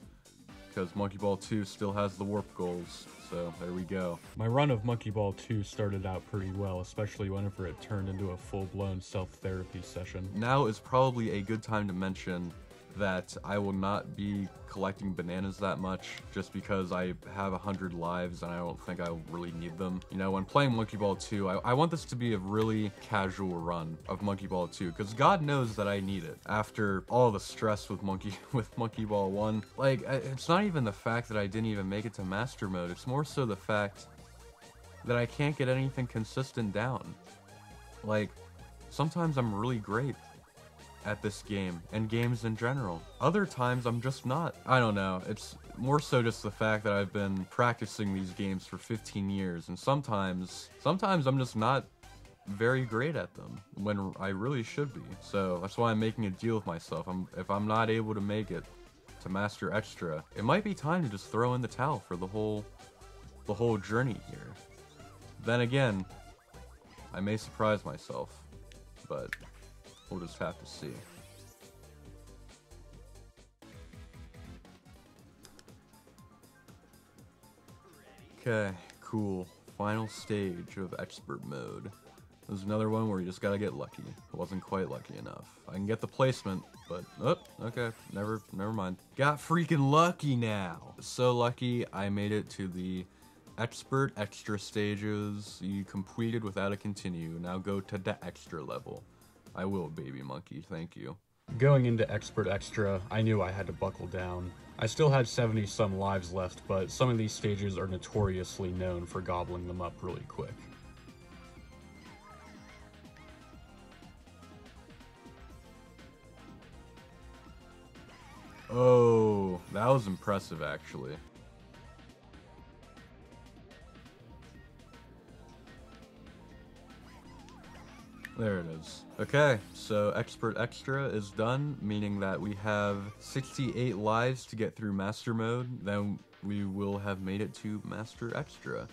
because Monkey Ball two still has the warp goals. So there we go. My run of Monkey Ball two started out pretty well, especially whenever it turned into a full-blown self-therapy session. Now is probably a good time to mention that I will not be collecting bananas that much, just because I have one hundred lives and I don't think I really need them. You know, when playing Monkey Ball two, I, I want this to be a really casual run of Monkey Ball two, because God knows that I need it. After all the stress with Monkey with Monkey Ball one, like, I, it's not even the fact that I didn't even make it to Master Mode, it's more so the fact that I can't get anything consistent down. Like, sometimes I'm really great at this game, and games in general. Other times, I'm just not. I don't know, it's more so just the fact that I've been practicing these games for fifteen years, and sometimes, sometimes I'm just not very great at them, when I really should be. So, that's why I'm making a deal with myself. I'm, if I'm not able to make it to Master Extra, it might be time to just throw in the towel for the whole, the whole journey here. Then again, I may surprise myself, but we'll just have to see. Okay, cool. Final stage of Expert mode. There's another one where you just gotta get lucky. I wasn't quite lucky enough. I can get the placement, but oh, okay, never, never mind. Got freaking lucky now. So lucky, I made it to the Expert Extra stages. You completed without a continue. Now go to the extra level. I will, baby monkey, thank you. Going into Expert Extra, I knew I had to buckle down. I still had seventy some lives left, but some of these stages are notoriously known for gobbling them up really quick. Oh, that was impressive actually. There it is. Okay, so Expert Extra is done, meaning that we have sixty-eight lives to get through Master Mode, then we will have made it to Master Extra.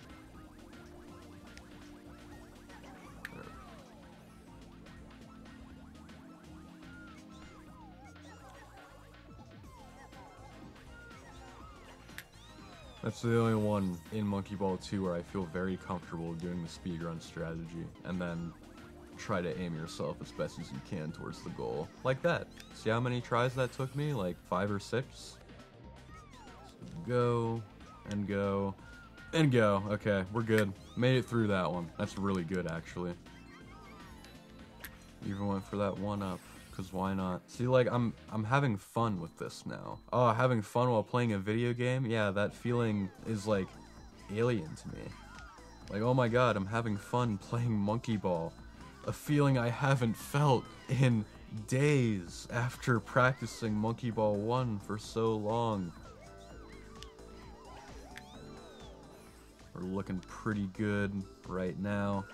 That's the only one in Monkey Ball two where I feel very comfortable doing the speedrun strategy, and then try to aim yourself as best as you can towards the goal. Like that. See how many tries that took me? Like five or six? So go, and go, and go. Okay, we're good. Made it through that one. That's really good, actually. Even went for that one up, because why not? See, like, I'm, I'm having fun with this now. Oh, having fun while playing a video game? Yeah, that feeling is, like, alien to me. Like, oh my god, I'm having fun playing Monkey Ball. A feeling I haven't felt in days after practicing Monkey Ball one for so long. We're looking pretty good right now.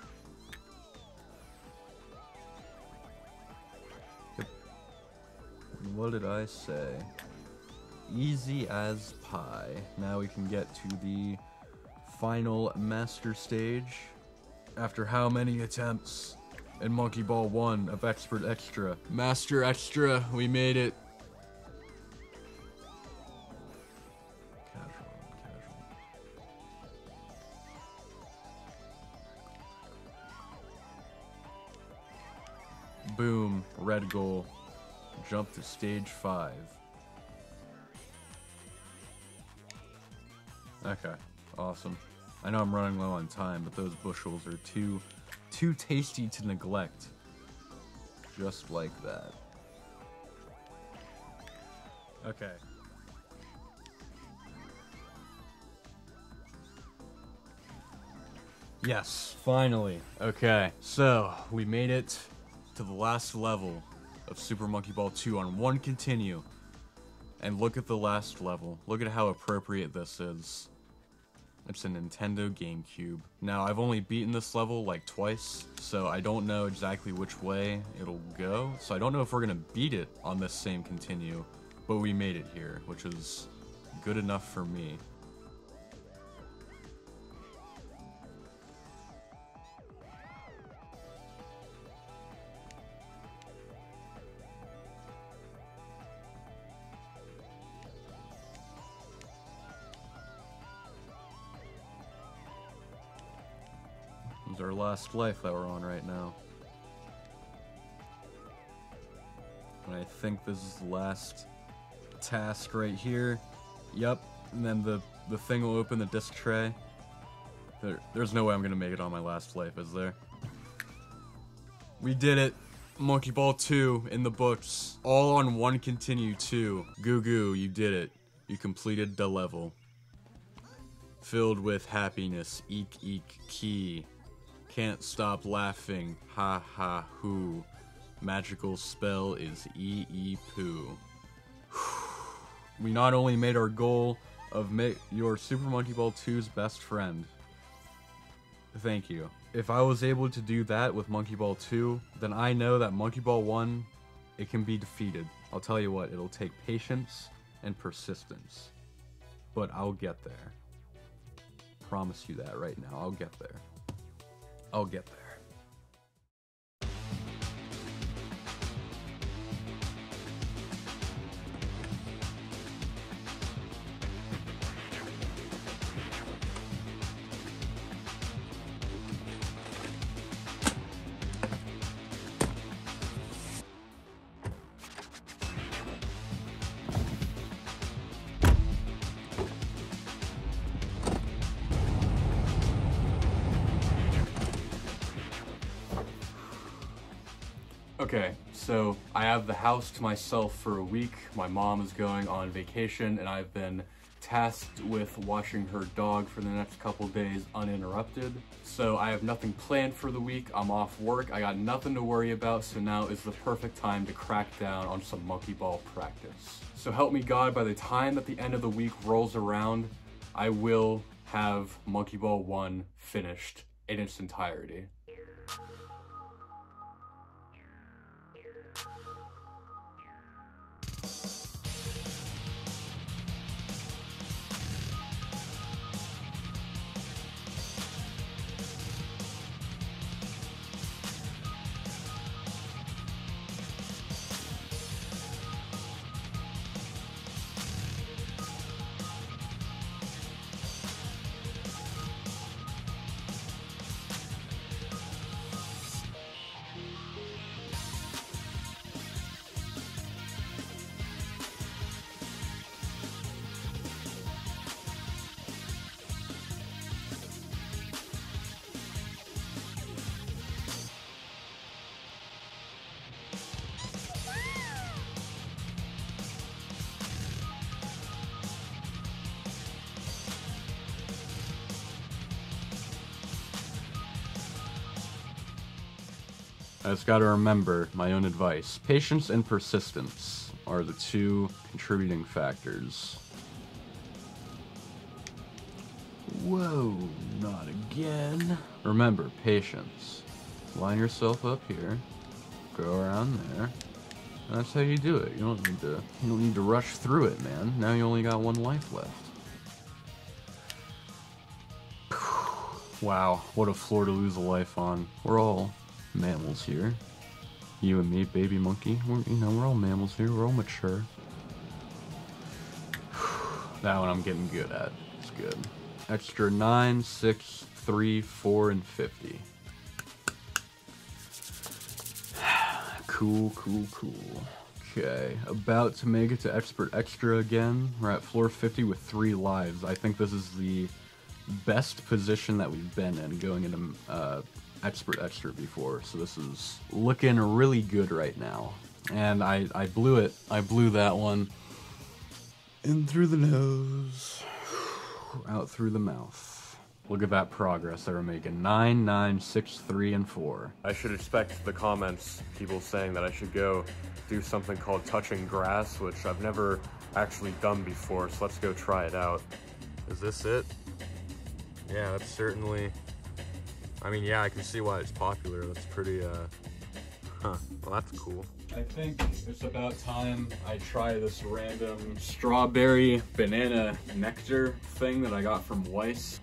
Yep. What did I say? Easy as pie. Now we can get to the final master stage. After how many attempts? In Monkey Ball one of Expert Extra. Master Extra, we made it. Casual, casual. Boom, red goal. Jump to stage five. Okay, awesome. I know I'm running low on time, but those bushels are too Too tasty to neglect. Just like that. Okay. Yes, finally. Okay, so we made it to the last level of Super Monkey Ball two on one continue. And look at the last level. Look at how appropriate this is. It's a Nintendo GameCube. Now, I've only beaten this level like twice, so I don't know exactly which way it'll go. So I don't know if we're gonna beat it on this same continue, but we made it here, which is good enough for me. It's our last life that we're on right now. And I think this is the last task right here. Yep, and then the, the thing will open the disc tray. There, there's no way I'm gonna make it on my last life, is there? We did it! Monkey Ball two in the books. All on one continue two. Goo Goo, you did it. You completed the level. Filled with happiness, eek eek key. Can't stop laughing, ha ha hoo. Magical spell is ee ee poo. We not only made our goal of make your Super Monkey Ball two's best friend. Thank you. If I was able to do that with Monkey Ball two, then I know that Monkey Ball one, it can be defeated. I'll tell you what, it'll take patience and persistence. But I'll get there. Promise you that right now, I'll get there. I'll get there. Okay, so I have the house to myself for a week. My mom is going on vacation and I've been tasked with watching her dog for the next couple days uninterrupted. So I have nothing planned for the week. I'm off work. I got nothing to worry about. So now is the perfect time to crack down on some monkey ball practice. So help me God, by the time that the end of the week rolls around, I will have Monkey Ball one finished in its entirety. I just gotta remember my own advice. Patience and persistence are the two contributing factors. Whoa, not again. Remember, patience. Line yourself up here, go around there, and that's how you do it. You don't need to, you don't need to rush through it, man. Now you only got one life left. Wow, what a floor to lose a life on. We're all mammals here. You and me, baby monkey. We're, you know, we're all mammals here. We're all mature. That one I'm getting good at. It's good. Extra nine, six, three, four, and fifty. Cool, cool, cool. Okay, about to make it to Expert Extra again. We're at floor fifty with three lives. I think this is the best position that we've been in going into uh, Expert Extra before, so this is looking really good right now. And I, I blew it. I blew that one. In through the nose, out through the mouth. Look at that progress they were making. Nine, nine, six, three, and four. I should expect the comments, people saying that I should go do something called touching grass, which I've never actually done before, so let's go try it out. Is this it? Yeah, that's certainly... I mean, yeah, I can see why it's popular. That's pretty, uh, huh, well, that's cool. I think it's about time I try this random strawberry banana nectar thing that I got from Weiss.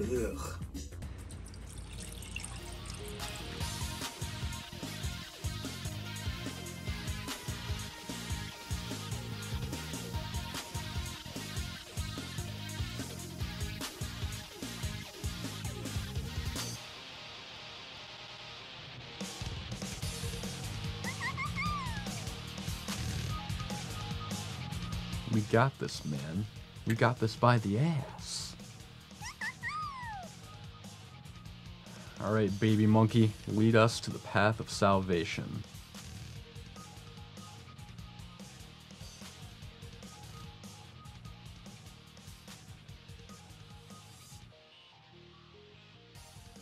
Ugh. We got this, man. We got this by the ass. All right, baby monkey, lead us to the path of salvation.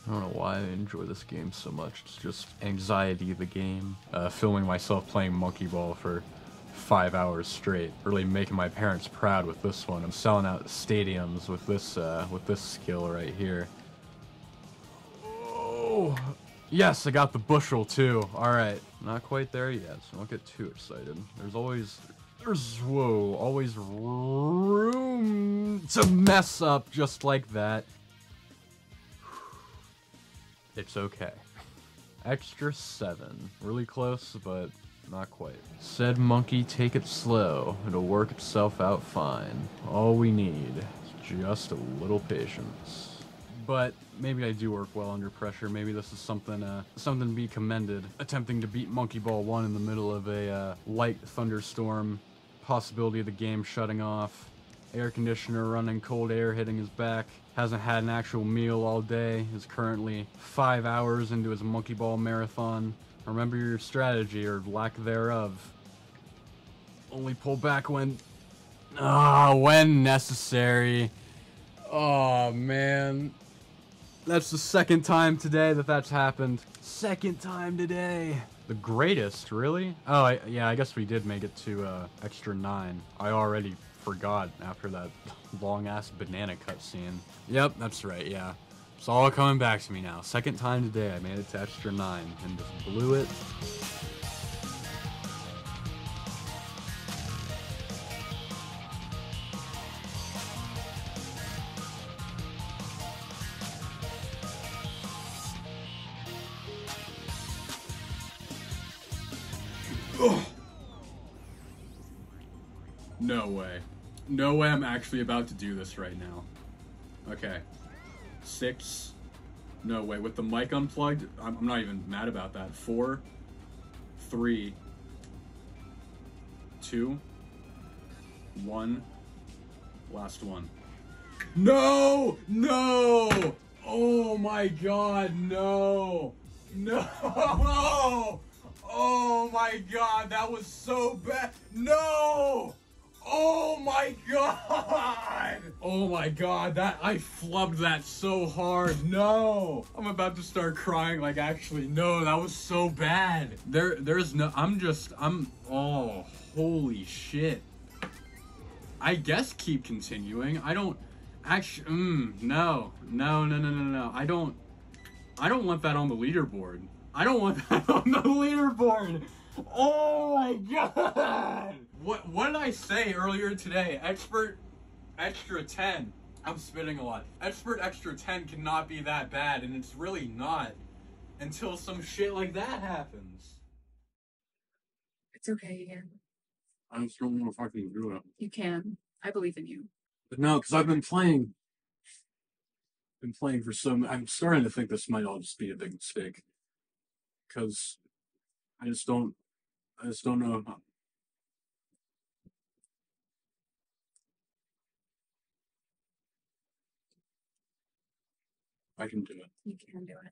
I don't know why I enjoy this game so much. It's just anxiety of the game. Uh, filming myself playing Monkey Ball for five hours straight, really making my parents proud with this one. I'm selling out stadiums with this uh, with this skill right here. Oh, yes, I got the bushel too. All right, not quite there yet, so don't get too excited. There's always, there's whoa, always room to mess up just like that. It's okay. Extra seven, really close, but not quite. Said monkey, take it slow. It'll work itself out fine. All we need is just a little patience. But maybe I do work well under pressure. Maybe this is something uh, something to be commended. Attempting to beat Monkey Ball one in the middle of a uh, light thunderstorm. Possibility of the game shutting off. air conditioner running, cold air hitting his back, hasn't had an actual meal all day, is currently five hours into his monkey ball marathon. Remember your strategy, or lack thereof. Only pull back when... Ah, oh, when necessary. Oh, man. That's the second time today that that's happened. Second time today. The greatest, really? Oh, I, yeah, I guess we did make it to uh, extra nine. I already forgot after that long-ass banana cutscene. Yep, that's right, yeah. It's all coming back to me now. Second time today I made it to extra nine and just blew it. No way. No way I'm actually about to do this right now. Okay. Six. No way. With the mic unplugged, I'm, I'm not even mad about that. Four. Three. Two. One. Last one. No! No! Oh my god, no! No! Oh my god, that was so bad! No! Oh my god! Oh my god, that I flubbed that so hard. No! I'm about to start crying, like actually, no, that was so bad. There there's no I'm just I'm oh holy shit. I guess keep continuing. I don't actually mm, no. No no no no no. I don't I don't want that on the leaderboard. I don't want that on the leaderboard! Oh my god! What what did I say earlier today? Expert extra ten. I'm spitting a lot. Expert extra ten cannot be that bad, and it's really not until some shit like that happens. It's okay again. I just don't want to fucking do it. You can. I believe in you. But no, because I've been playing. Been playing for some. I'm starting to think this might all just be a big mistake. Because I just don't. I just don't know. I can do it. You can do it.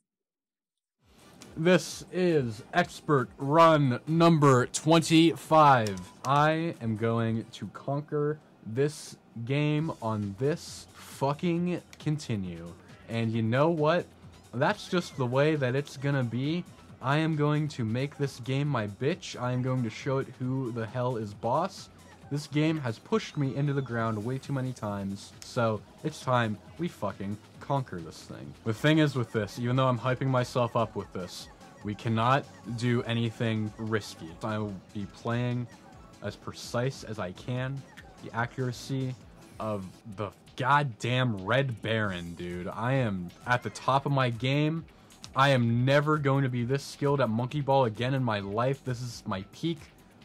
This is expert run number twenty-five. I am going to conquer this game on this fucking continue. And you know what? That's just the way that it's gonna be. I am going to make this game my bitch. I am going to show it who the hell is boss. This game has pushed me into the ground way too many times, so it's time we fucking conquer this thing. The thing is with this, even though I'm hyping myself up with this, we cannot do anything risky. I will be playing as precise as I can. The accuracy of the goddamn Red Baron, dude. I am at the top of my game. I am never going to be this skilled at Monkey Ball again in my life. This is my peak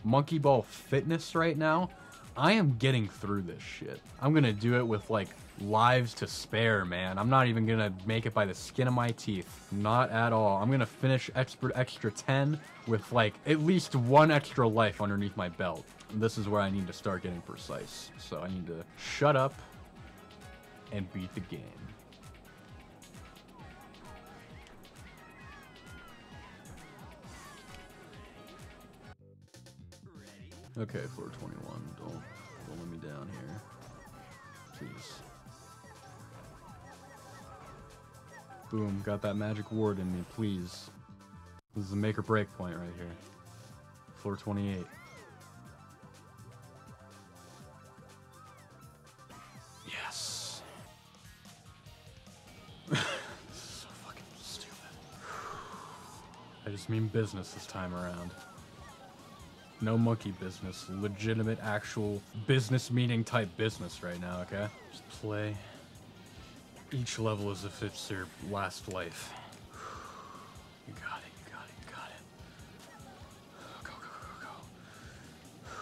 Monkey Ball fitness right now. I am getting through this shit. I'm gonna do it with like lives to spare, man. I'm not even gonna make it by the skin of my teeth. Not at all. I'm gonna finish Expert Extra ten with like at least one extra life underneath my belt. And this is where I need to start getting precise. So I need to shut up and beat the game. Okay, four twenty-one, don't, don't let me down here, please. Boom, got that magic ward in me, please. This is the make or break point right here. Floor twenty-eight. Yes. This is so fucking stupid. I just mean business this time around. No monkey business, legitimate, actual business meeting type business right now, okay? Just play each level as if it's your last life. You got it, you got it, you got it. Go, go, go,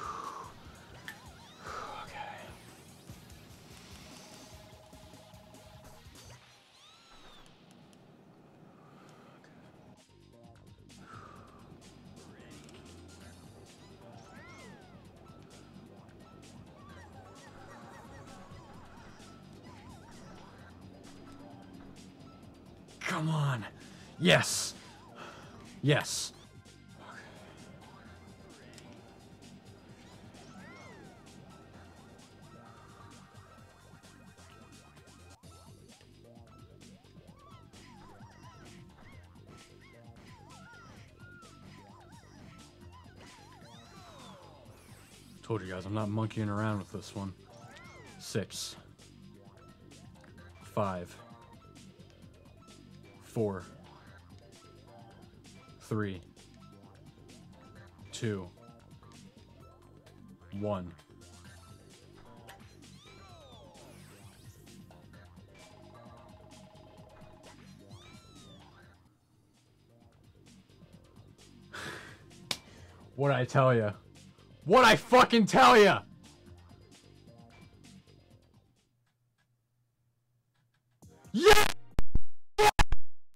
go. Okay. Come on. Yes. Yes. Told you guys, I'm not monkeying around with this one. Six. Five. Four. Three. Two. One. What'd I tell ya? What I fucking tell ya! Yes!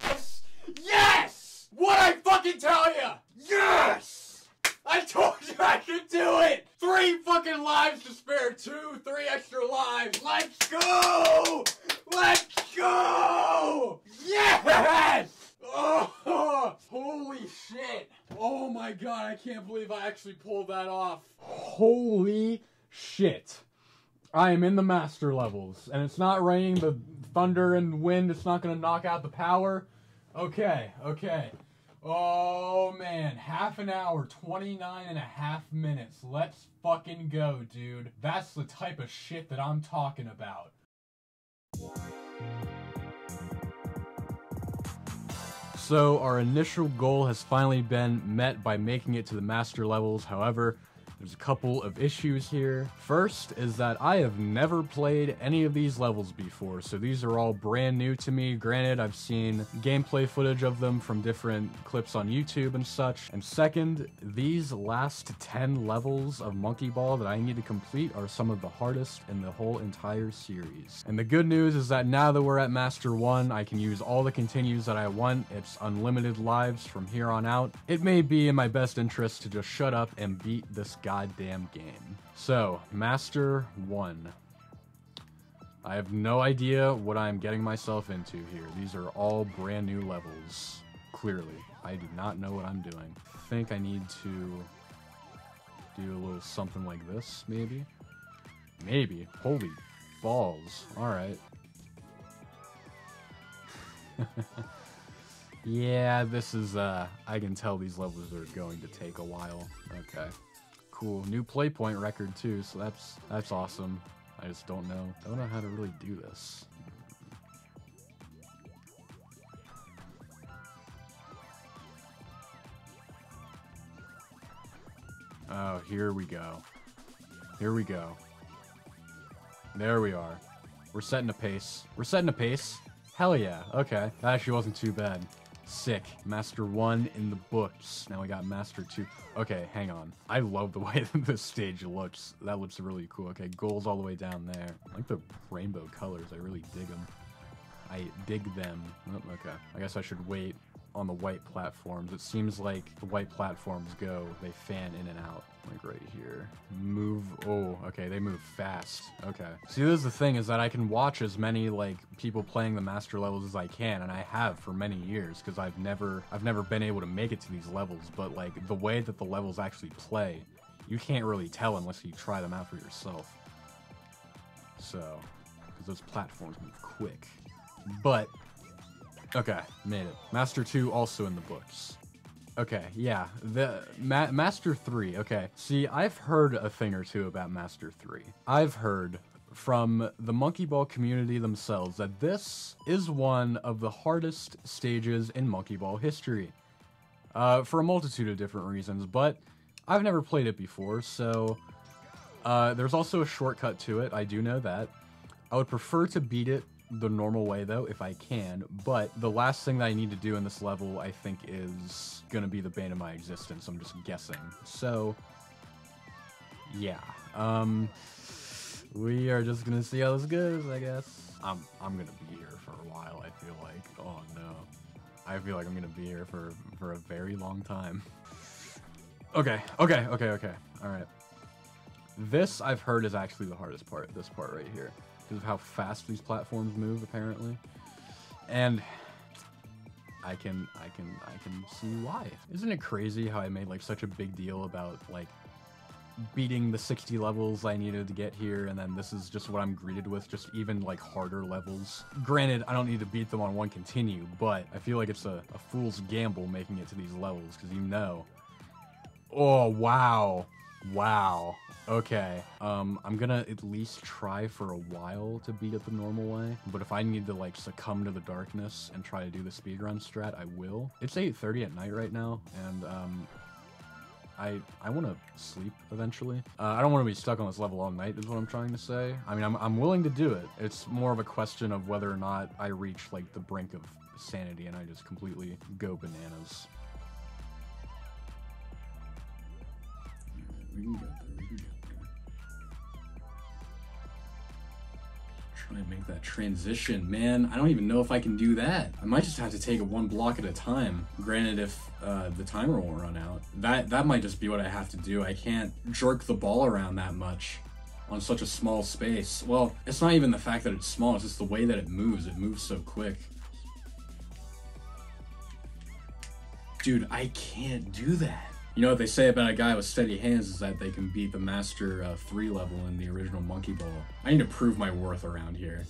Yes! Yes! What I fucking tell ya! Yes! I told you I could do it! Three fucking lives to spare, two, three extra lives. Let's go! Let's go! Yes! Oh, holy shit. Oh my god, I can't believe I actually pulled that off. Holy shit. I am in the master levels, and it's not raining, the thunder and wind, it's not going to knock out the power. Okay, okay. Oh man, half an hour, twenty-nine and a half minutes. Let's fucking go, dude. That's the type of shit that I'm talking about. So our initial goal has finally been met by making it to the master levels. However, there's a couple of issues here. First is that I have never played any of these levels before, so these are all brand new to me. Granted, I've seen gameplay footage of them from different clips on YouTube and such. And second, these last ten levels of Monkey Ball that I need to complete are some of the hardest in the whole entire series. And the good news is that now that we're at Master one, I can use all the continues that I want. It's unlimited lives from here on out. It may be in my best interest to just shut up and beat this guy. Goddamn game. So, Master one. I have no idea what I'm getting myself into here. These are all brand new levels. Clearly. I do not know what I'm doing. I think I need to do a little something like this, maybe? Maybe. Holy balls. Alright. Yeah, this is, uh, I can tell these levels are going to take a while. Okay. Cool. New play point record too, so that's that's awesome. I just don't know. I don't know how to really do this. Oh, here we go. Here we go. There we are. We're setting a pace. We're setting a pace. Hell yeah. Okay. That actually wasn't too bad. Sick. Master one in the books. Now we got Master two. Okay, hang on. I love the way that this stage looks. That looks really cool. Okay, goals all the way down there. I like the rainbow colors. I really dig them. I dig them. Oh, okay. I guess I should wait on the white platforms. It seems like the white platforms go, they fan in and out. Like right here. Move. Oh, okay. They move fast. Okay. See, this is the thing, is that I can watch as many like people playing the master levels as I can, and I have for many years, because I've never, I've never been able to make it to these levels. But like the way that the levels actually play, you can't really tell unless you try them out for yourself. So, because those platforms move quick. But okay, made it. Master two also in the books. Okay, yeah, the ma Master three, okay. See, I've heard a thing or two about Master three. I've heard from the Monkey Ball community themselves that this is one of the hardest stages in Monkey Ball history, uh, for a multitude of different reasons, but I've never played it before, so uh, there's also a shortcut to it, I do know that. I would prefer to beat it the normal way though, if I can, but the last thing that I need to do in this level, I think, is gonna be the bane of my existence. I'm just guessing. So, yeah. Um, we are just gonna see how this goes, I guess. I'm, I'm gonna be here for a while, I feel like. Oh no. I feel like I'm gonna be here for, for a very long time. Okay, okay, okay, okay. Alright. This, I've heard, is actually the hardest part, this part right here. Because of how fast these platforms move, apparently. And I can I can I can see why. Isn't it crazy how I made like such a big deal about like beating the sixty levels I needed to get here, and then this is just what I'm greeted with, just even like harder levels. Granted, I don't need to beat them on one continue, but I feel like it's a, a fool's gamble making it to these levels, because you know. Oh, wow. Wow. Okay. Um, I'm gonna at least try for a while to beat it the normal way, but if I need to like succumb to the darkness and try to do the speedrun strat, I will. It's eight thirty at night right now, and um, I, I want to sleep eventually. Uh, I don't want to be stuck on this level all night is what I'm trying to say. I mean, I'm, I'm willing to do it. It's more of a question of whether or not I reach like the brink of sanity and I just completely go bananas. We can get there, we can get there. Try and make that transition, man. I don't even know if I can do that. I might just have to take it one block at a time. Granted, if uh, the timer won't run out, that, that might just be what I have to do. I can't jerk the ball around that much on such a small space. Well, it's not even the fact that it's small, it's just the way that it moves. It moves so quick. Dude, I can't do that. You know what they say about a guy with steady hands is that they can beat the Master uh, three level in the original Monkey Ball. I need to prove my worth around here.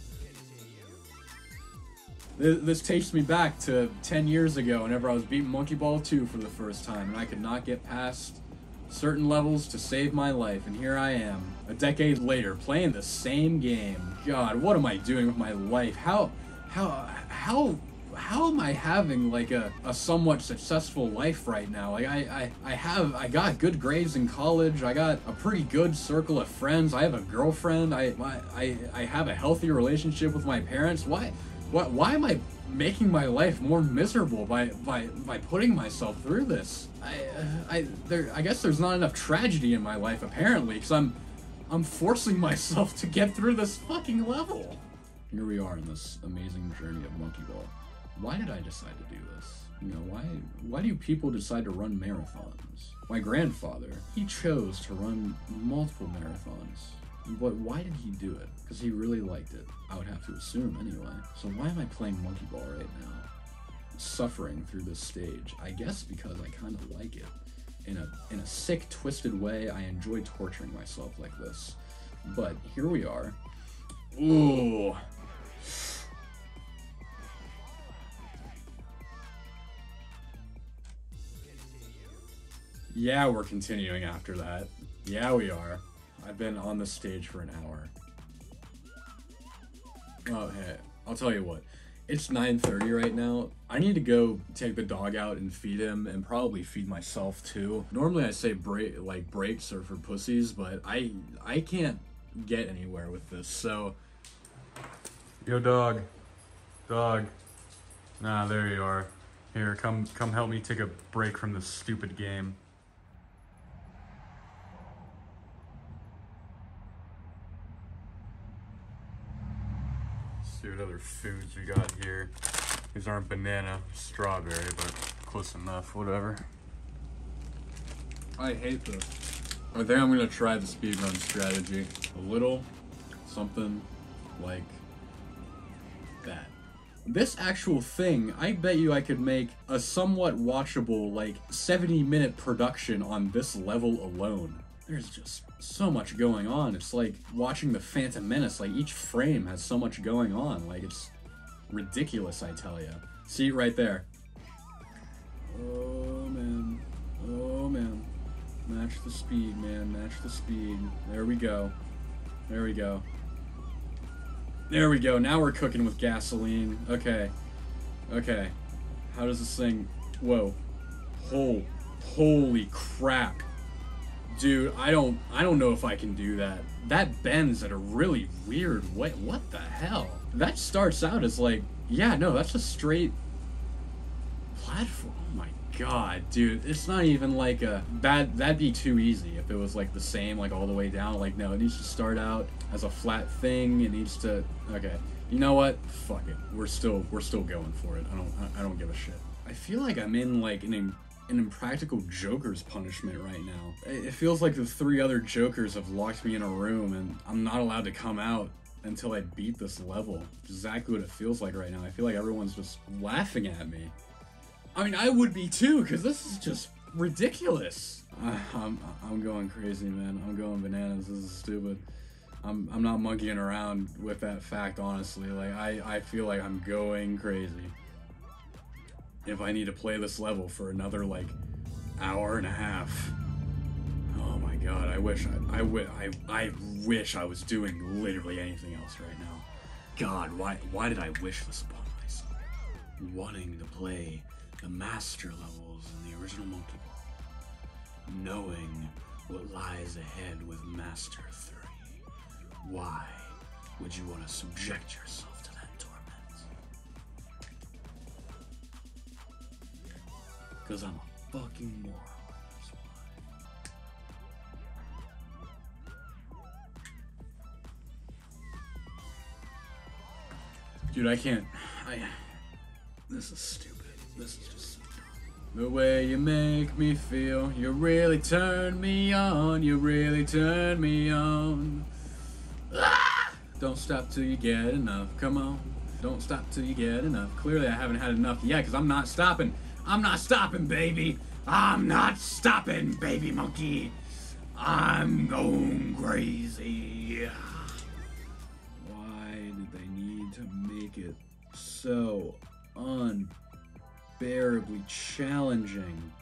This, this takes me back to ten years ago whenever I was beating Monkey Ball two for the first time and I could not get past certain levels to save my life, and here I am, a decade later, playing the same game. God, what am I doing with my life? How, how, how... How am I having like a, a somewhat successful life right now? Like I, I, I have, I got good grades in college. I got a pretty good circle of friends. I have a girlfriend. I, my, I, I have a healthy relationship with my parents. Why, why, why am I making my life more miserable by, by, by putting myself through this? I, I, there, I guess there's not enough tragedy in my life apparently, because I'm, I'm forcing myself to get through this fucking level. Here we are in this amazing journey of Monkey Ball. Why did I decide to do this? You know, why why do people decide to run marathons? My grandfather, he chose to run multiple marathons. But why did he do it? Because he really liked it, I would have to assume anyway. So why am I playing Monkey Ball right now? Suffering through this stage, I guess because I kind of like it. In a, in a sick, twisted way, I enjoy torturing myself like this. But here we are. Ooh. Yeah, we're continuing after that. Yeah, we are. I've been on the stage for an hour. Oh, hey, I'll tell you what. It's nine thirty right now. I need to go take the dog out and feed him, and probably feed myself too. Normally I say break, like breaks are for pussies, but I I can't get anywhere with this, so. Yo, dog. Dog. Nah, there you are. Here, come come help me take a break from this stupid game. See what other foods we got here. These aren't banana, strawberry, but close enough, whatever. I hate this. I think I'm gonna try the speedrun strategy. A little something like that. This actual thing, I bet you I could make a somewhat watchable, like, seventy minute production on this level alone. There's just so much going on. It's like watching The Phantom Menace. Like, each frame has so much going on. Like, it's ridiculous, I tell ya. See, right there. Oh, man. Oh, man. Match the speed, man. Match the speed. There we go. There we go. There we go. Now we're cooking with gasoline. Okay. Okay. How does this thing... Whoa. Holy, holy crap. Dude, I don't, I don't know if I can do that. That bends in a really weird way. What the hell? That starts out as like, yeah, no, that's a straight platform. Oh my God, dude, it's not even like a, that, that'd be too easy if it was like the same, like all the way down. Like, no, it needs to start out as a flat thing. It needs to, okay. You know what? Fuck it. We're still, we're still going for it. I don't, I don't give a shit. I feel like I'm in like an An Impractical Joker's punishment right now. It feels like the three other Jokers have locked me in a room and I'm not allowed to come out until I beat this level. Exactly what it feels like right now. I feel like everyone's just laughing at me. I mean, I would be too, because this is just ridiculous. I, I'm, I'm going crazy, man. I'm going bananas. This is stupid. I'm, I'm not monkeying around with that fact, honestly. Like, I, I feel like I'm going crazy. If I need to play this level for another, like, hour and a half. Oh my god, I wish I, I, I, I wish I was doing literally anything else right now. God, why, why did I wish this upon myself? Wanting to play the master levels in the original Monkey Ball. Knowing what lies ahead with Master three. Why would you want to subject yourself to that torment? Because I'm a fucking moron, that's why. Dude, I can't. I. This is stupid. This is just so dumb. The way you make me feel, you really turn me on, you really turn me on. Ah! Don't stop till you get enough, come on. Don't stop till you get enough. Clearly I haven't had enough yet, because I'm not stopping. I'm not stopping, baby. I'm not stopping, baby monkey. I'm going crazy. Why did they need to make it so unbearably challenging?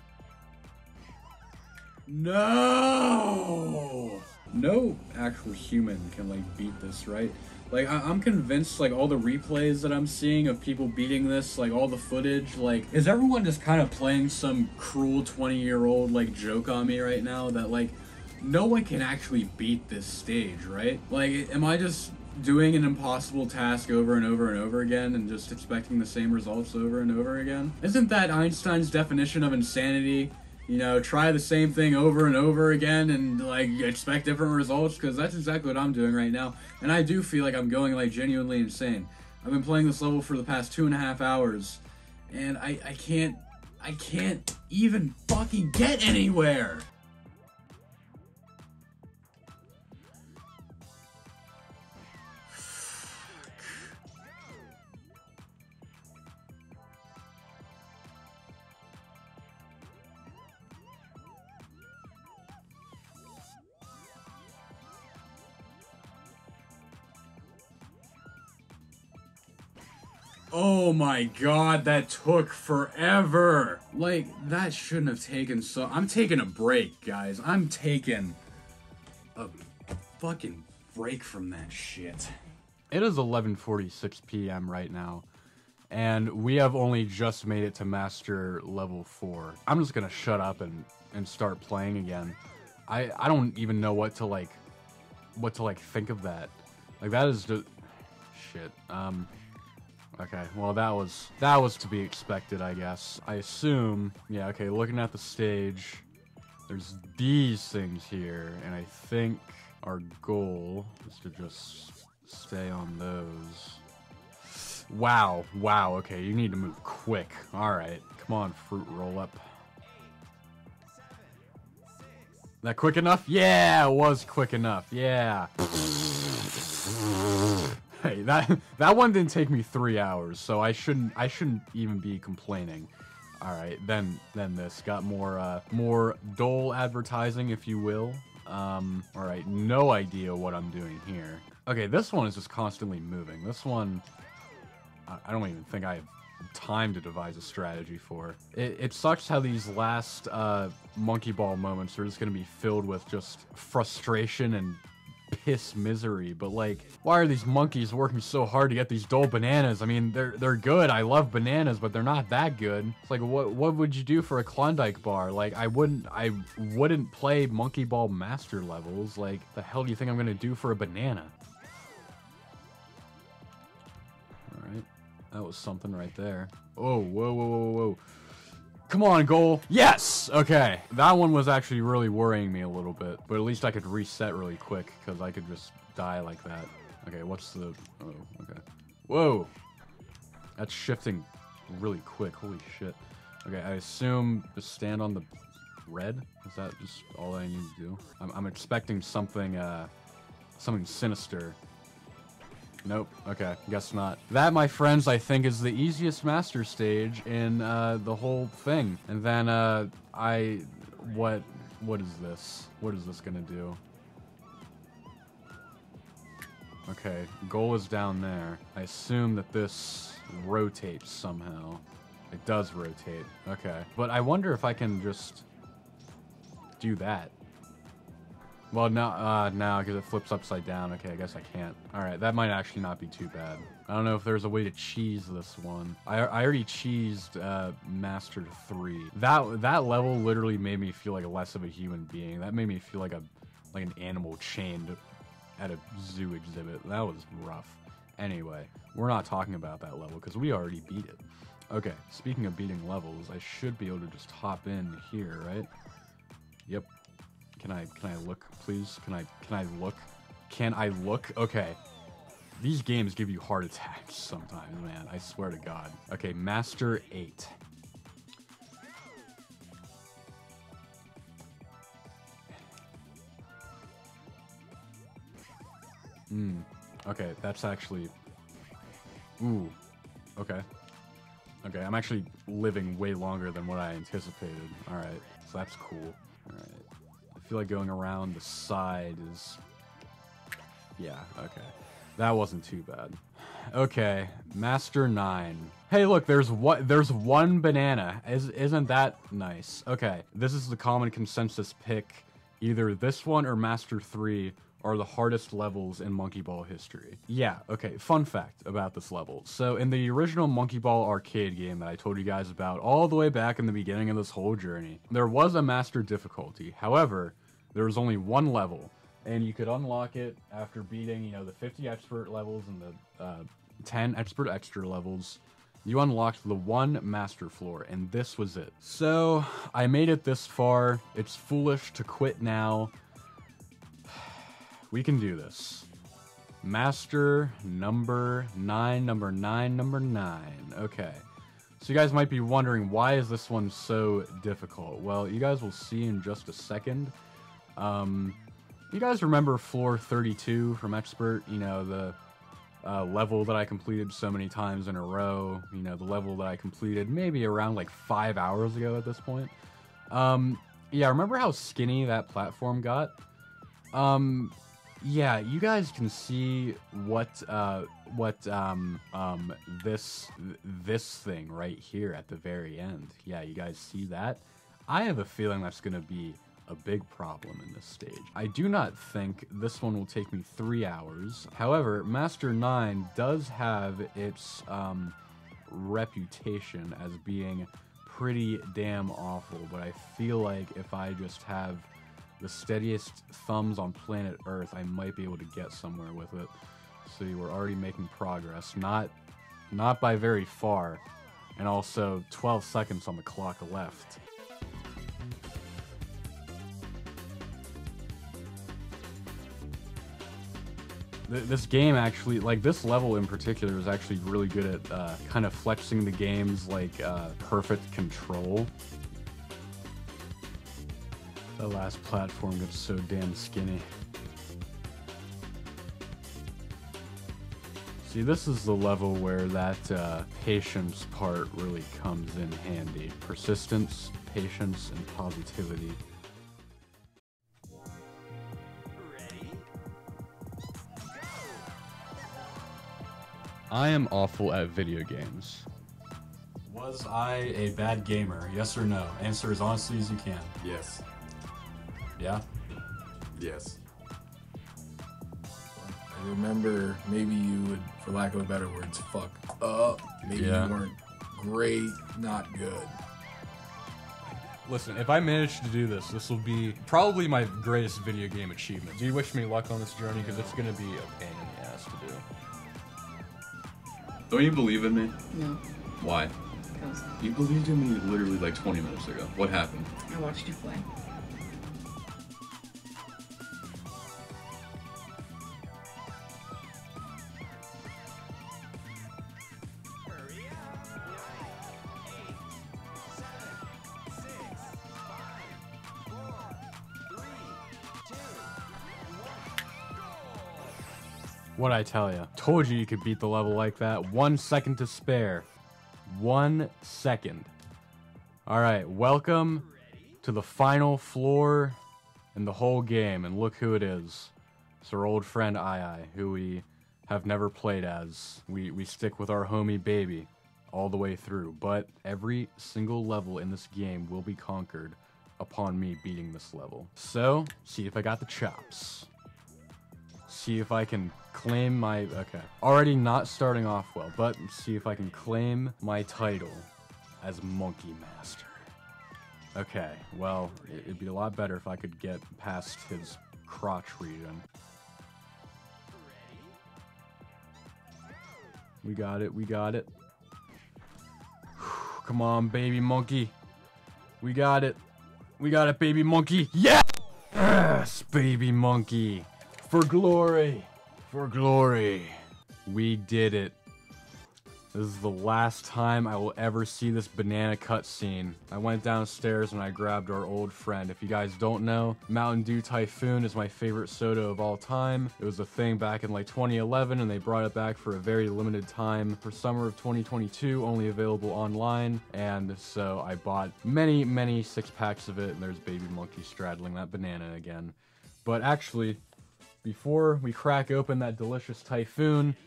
No! No actual human can, like, beat this, right? Like, I I'm convinced, like, all the replays that I'm seeing of people beating this, like, all the footage, like, is everyone just kind of playing some cruel twenty-year-old, like, joke on me right now that, like, no one can actually beat this stage, right? Like, am I just doing an impossible task over and over and over again and just expecting the same results over and over again? Isn't that Einstein's definition of insanity? You know, try the same thing over and over again and, like, expect different results, because that's exactly what I'm doing right now. And I do feel like I'm going, like, genuinely insane. I've been playing this level for the past two and a half hours, and I, I can't, I can't even fucking get anywhere! Oh my god, that took forever! Like, that shouldn't have taken so- I'm taking a break, guys. I'm taking a fucking break from that shit. It is eleven forty-six p m right now, and we have only just made it to Master Level four. I'm just gonna shut up and, and start playing again. I, I don't even know what to, like, what to, like, think of that. Like, that is the- shit, um... Okay, well that was that was to be expected, I guess. I assume, yeah, okay, looking at the stage, there's these things here, and I think our goal is to just stay on those. Wow, wow, okay, you need to move quick. Alright, come on, fruit roll-up. That quick enough? Yeah, it was quick enough, yeah. Hey, that that one didn't take me three hours, so I shouldn't I shouldn't even be complaining. All right, then then this got more uh, more dull advertising, if you will. Um, all right, no idea what I'm doing here. Okay, this one is just constantly moving. This one, I, I don't even think I have time to devise a strategy for. It, it sucks how these last uh, Monkey Ball moments are just gonna be filled with just frustration and piss misery, but like, why are these monkeys working so hard to get these dull bananas? I mean, they're they're good. I love bananas, but they're not that good. It's like, what what would you do for a Klondike bar? Like, I wouldn't I wouldn't play Monkey Ball Master levels. Like, the hell do you think I'm gonna do for a banana? All right, that was something right there. Oh, whoa, whoa, whoa, whoa! Come on, goal. Yes! Okay. That one was actually really worrying me a little bit, but at least I could reset really quick, because I could just die like that. Okay, what's the... Oh, okay. Whoa! That's shifting really quick. Holy shit. Okay, I assume just stand on the red? Is that just all I need to do? I'm, I'm expecting something, uh... something sinister. Nope. Okay, guess not. That, my friends, I think is the easiest master stage in uh, the whole thing. And then uh, I... What... What is this? What is this gonna do? Okay, goal is down there. I assume that this rotates somehow. It does rotate. Okay. But I wonder if I can just do that. Well, no, uh, no, because it flips upside down. Okay, I guess I can't. All right, that might actually not be too bad. I don't know if there's a way to cheese this one. I, I already cheesed uh, Master three. That that level literally made me feel like less of a human being. That made me feel like a like an animal chained at a zoo exhibit. That was rough. Anyway, we're not talking about that level because we already beat it. Okay, speaking of beating levels, I should be able to just hop in here, right? Yep. Can I, can I look, please? Can I, can I look? Can I look? Okay. These games give you heart attacks sometimes, man. I swear to God. Okay, Master eight. Hmm. Okay, that's actually... Ooh. Okay. Okay, I'm actually living way longer than what I anticipated. Alright, so that's cool. Alright. I feel like going around the side is... Yeah, okay. That wasn't too bad. Okay, Master nine. Hey, look, there's what there's one banana. Is isn't that nice? Okay, this is the common consensus pick. Either this one or Master three are the hardest levels in Monkey Ball history. Yeah, okay, fun fact about this level. So in the original Monkey Ball arcade game that I told you guys about all the way back in the beginning of this whole journey, there was a master difficulty. However, there was only one level, and you could unlock it after beating, you know, the fifty expert levels and the uh, ten expert extra levels. You unlocked the one master floor, and this was it. So I made it this far. It's foolish to quit now. We can do this. Master number nine, number nine, number nine. Okay. So you guys might be wondering, why is this one so difficult? Well, you guys will see in just a second. Um, you guys remember floor thirty-two from Expert? You know, the uh, level that I completed so many times in a row. You know, the level that I completed maybe around like five hours ago at this point. Um, yeah, remember how skinny that platform got? Um... Yeah, you guys can see what uh, what um, um, this this thing right here at the very end. Yeah, you guys see that? I have a feeling that's going to be a big problem in this stage. I do not think this one will take me three hours. However, Master nine does have its um, reputation as being pretty damn awful, but I feel like if I just have the steadiest thumbs on planet Earth, I might be able to get somewhere with it. See, we're already making progress. Not not by very far. And also, twelve seconds on the clock left. Th this game actually, like this level in particular, is actually really good at uh, kind of flexing the game's like uh, perfect control. The last platform gets so damn skinny. See, this is the level where that uh, patience part really comes in handy. Persistence, patience, and positivity. Ready? Go! I am awful at video games. Was I a bad gamer? Yes or no? Answer as honestly as you can. Yes. Yeah? Yes. I remember maybe you would, for lack of a better words, fuck up. Maybe yeah. You weren't great, not good. Listen, if I manage to do this, this will be probably my greatest video game achievement. Do you wish me luck on this journey? Because it's going to be a pain in the ass to do. Don't you believe in me? No. Why? Because... You believed in me literally like twenty minutes ago. What happened? I watched you play. What'd I tell you? Told you you could beat the level like that. One second to spare. One second. Alright, welcome to the final floor in the whole game. And look who it is. It's our old friend AiAi, who we have never played as. We, we stick with our homie Baby all the way through. But every single level in this game will be conquered upon me beating this level. So, see if I got the chops. See if I can claim my... Okay. Already not starting off well, but see if I can claim my title as Monkey Master. Okay, well, it'd be a lot better if I could get past his crotch region. We got it, we got it. Whew, come on, baby monkey. We got it. We got it, baby monkey. Yeah! Yes, baby monkey. For glory. For glory. We did it. This is the last time I will ever see this banana cutscene. I went downstairs and I grabbed our old friend. If you guys don't know, Mountain Dew Typhoon is my favorite soda of all time. It was a thing back in like twenty eleven and they brought it back for a very limited time for summer of twenty twenty-two, only available online. And so I bought many, many six packs of it, and there's Baby Monkey straddling that banana again. But actually, before we crack open that delicious Typhoon,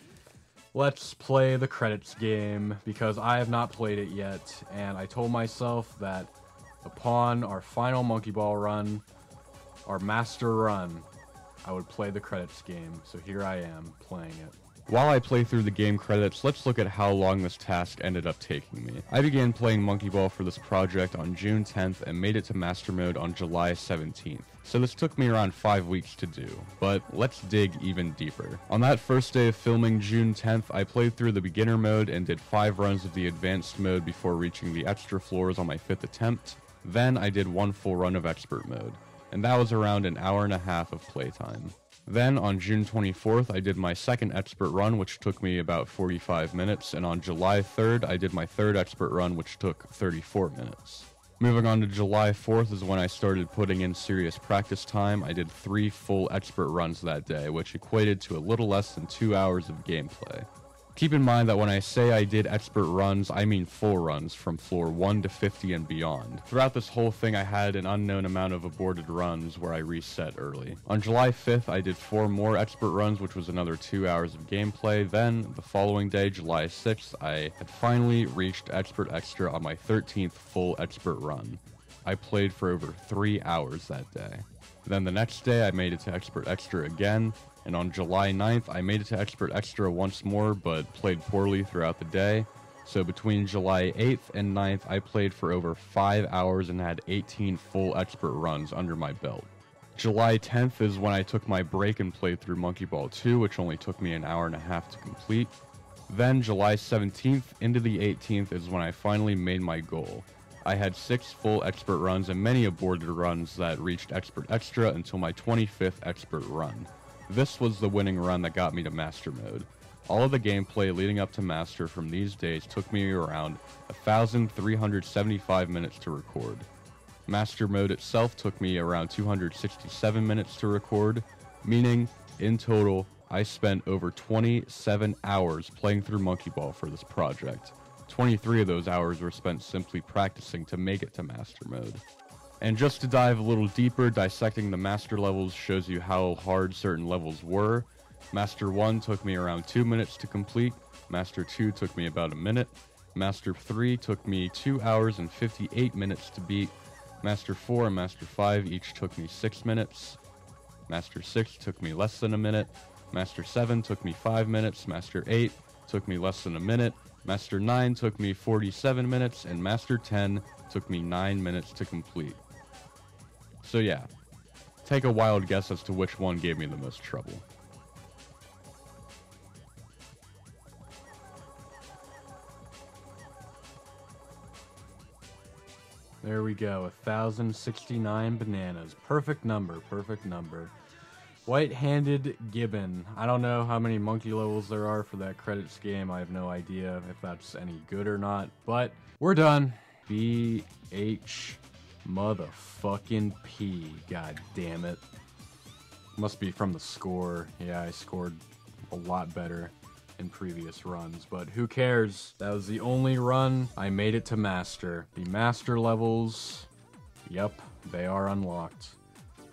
let's play the credits game, because I have not played it yet, and I told myself that upon our final Monkey Ball run, our master run, I would play the credits game, so here I am, playing it. While I play through the game credits, let's look at how long this task ended up taking me. I began playing Monkey Ball for this project on June tenth and made it to Master Mode on July seventeenth. So this took me around five weeks to do, but let's dig even deeper. On that first day of filming, June tenth, I played through the beginner mode and did five runs of the advanced mode before reaching the extra floors on my fifth attempt. Then I did one full run of expert mode, and that was around an hour and a half of playtime. Then, on June twenty-fourth, I did my second expert run, which took me about forty-five minutes, and on July third, I did my third expert run, which took thirty-four minutes. Moving on to July fourth is when I started putting in serious practice time. I did three full expert runs that day, which equated to a little less than two hours of gameplay. Keep in mind that when I say I did expert runs, I mean full runs from floor one to fifty and beyond. Throughout this whole thing, I had an unknown amount of aborted runs where I reset early. On July fifth, I did four more expert runs, which was another two hours of gameplay. Then, the following day, July sixth, I had finally reached Expert Extra on my thirteenth full expert run. I played for over three hours that day. Then the next day, I made it to Expert Extra again. And on July ninth, I made it to Expert Extra once more, but played poorly throughout the day. So between July eighth and ninth, I played for over five hours and had eighteen full expert runs under my belt. July tenth is when I took my break and played through Monkey Ball two, which only took me an hour and a half to complete. Then July seventeenth into the eighteenth is when I finally made my goal. I had six full expert runs and many aborted runs that reached Expert Extra until my twenty-fifth expert run. This was the winning run that got me to Master Mode. All of the gameplay leading up to Master from these days took me around one thousand three hundred seventy-five minutes to record. Master Mode itself took me around two hundred sixty-seven minutes to record, meaning, in total, I spent over twenty-seven hours playing through Monkey Ball for this project. twenty-three of those hours were spent simply practicing to make it to Master Mode. And just to dive a little deeper, dissecting the master levels shows you how hard certain levels were. Master one took me around two minutes to complete, Master two took me about a minute, Master three took me two hours and fifty-eight minutes to beat, Master four and Master five each took me six minutes, Master six took me less than a minute, Master seven took me five minutes, Master eight took me less than a minute, Master nine took me forty-seven minutes, and Master ten took me nine minutes to complete. So yeah, take a wild guess as to which one gave me the most trouble. There we go, one thousand sixty-nine bananas. Perfect number, perfect number. White-handed gibbon. I don't know how many monkey levels there are for that credits game. I have no idea if that's any good or not, but we're done. B H motherfucking P, god damn it. Must be from the score. Yeah, I scored a lot better in previous runs, but who cares? That was the only run I made it to master. The master levels, yep, they are unlocked.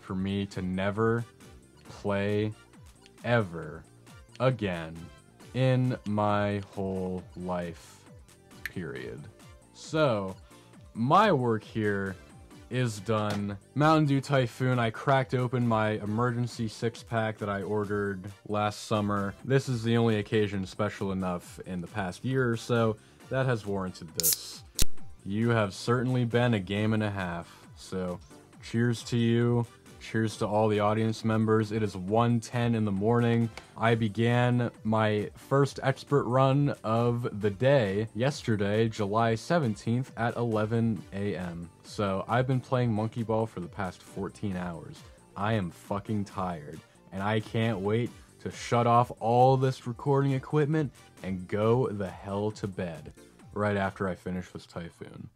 For me to never play ever again in my whole life, period. So, my work here is done. Mountain Dew Typhoon, I cracked open my emergency six-pack that I ordered last summer. This is the only occasion special enough in the past year or so that has warranted this. You have certainly been a game and a half, so cheers to you. Cheers to all the audience members. It is one ten in the morning. I began my first expert run of the day yesterday, July seventeenth at eleven A M So I've been playing Monkey Ball for the past fourteen hours. I am fucking tired, and I can't wait to shut off all this recording equipment and go the hell to bed right after I finish this Typhoon.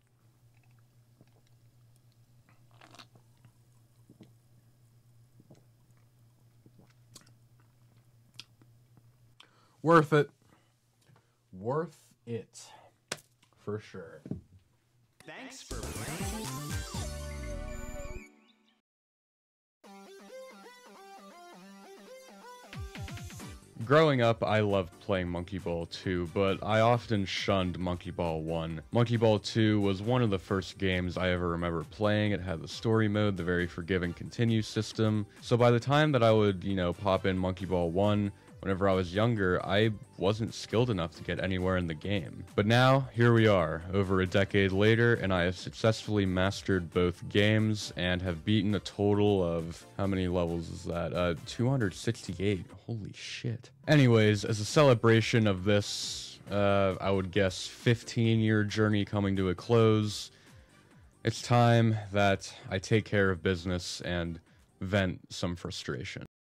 Worth it. Worth it. For sure. Thanks for playing. Growing up, I loved playing Monkey Ball two, but I often shunned Monkey Ball one. Monkey Ball two was one of the first games I ever remember playing. It had the story mode, the very forgiving continue system. So by the time that I would, you know, pop in Monkey Ball one, whenever I was younger, I wasn't skilled enough to get anywhere in the game. But now, here we are, over a decade later, and I have successfully mastered both games and have beaten a total of... how many levels is that? Uh, two hundred sixty-eight. Holy shit. Anyways, as a celebration of this, uh, I would guess fifteen-year journey coming to a close, it's time that I take care of business and vent some frustration.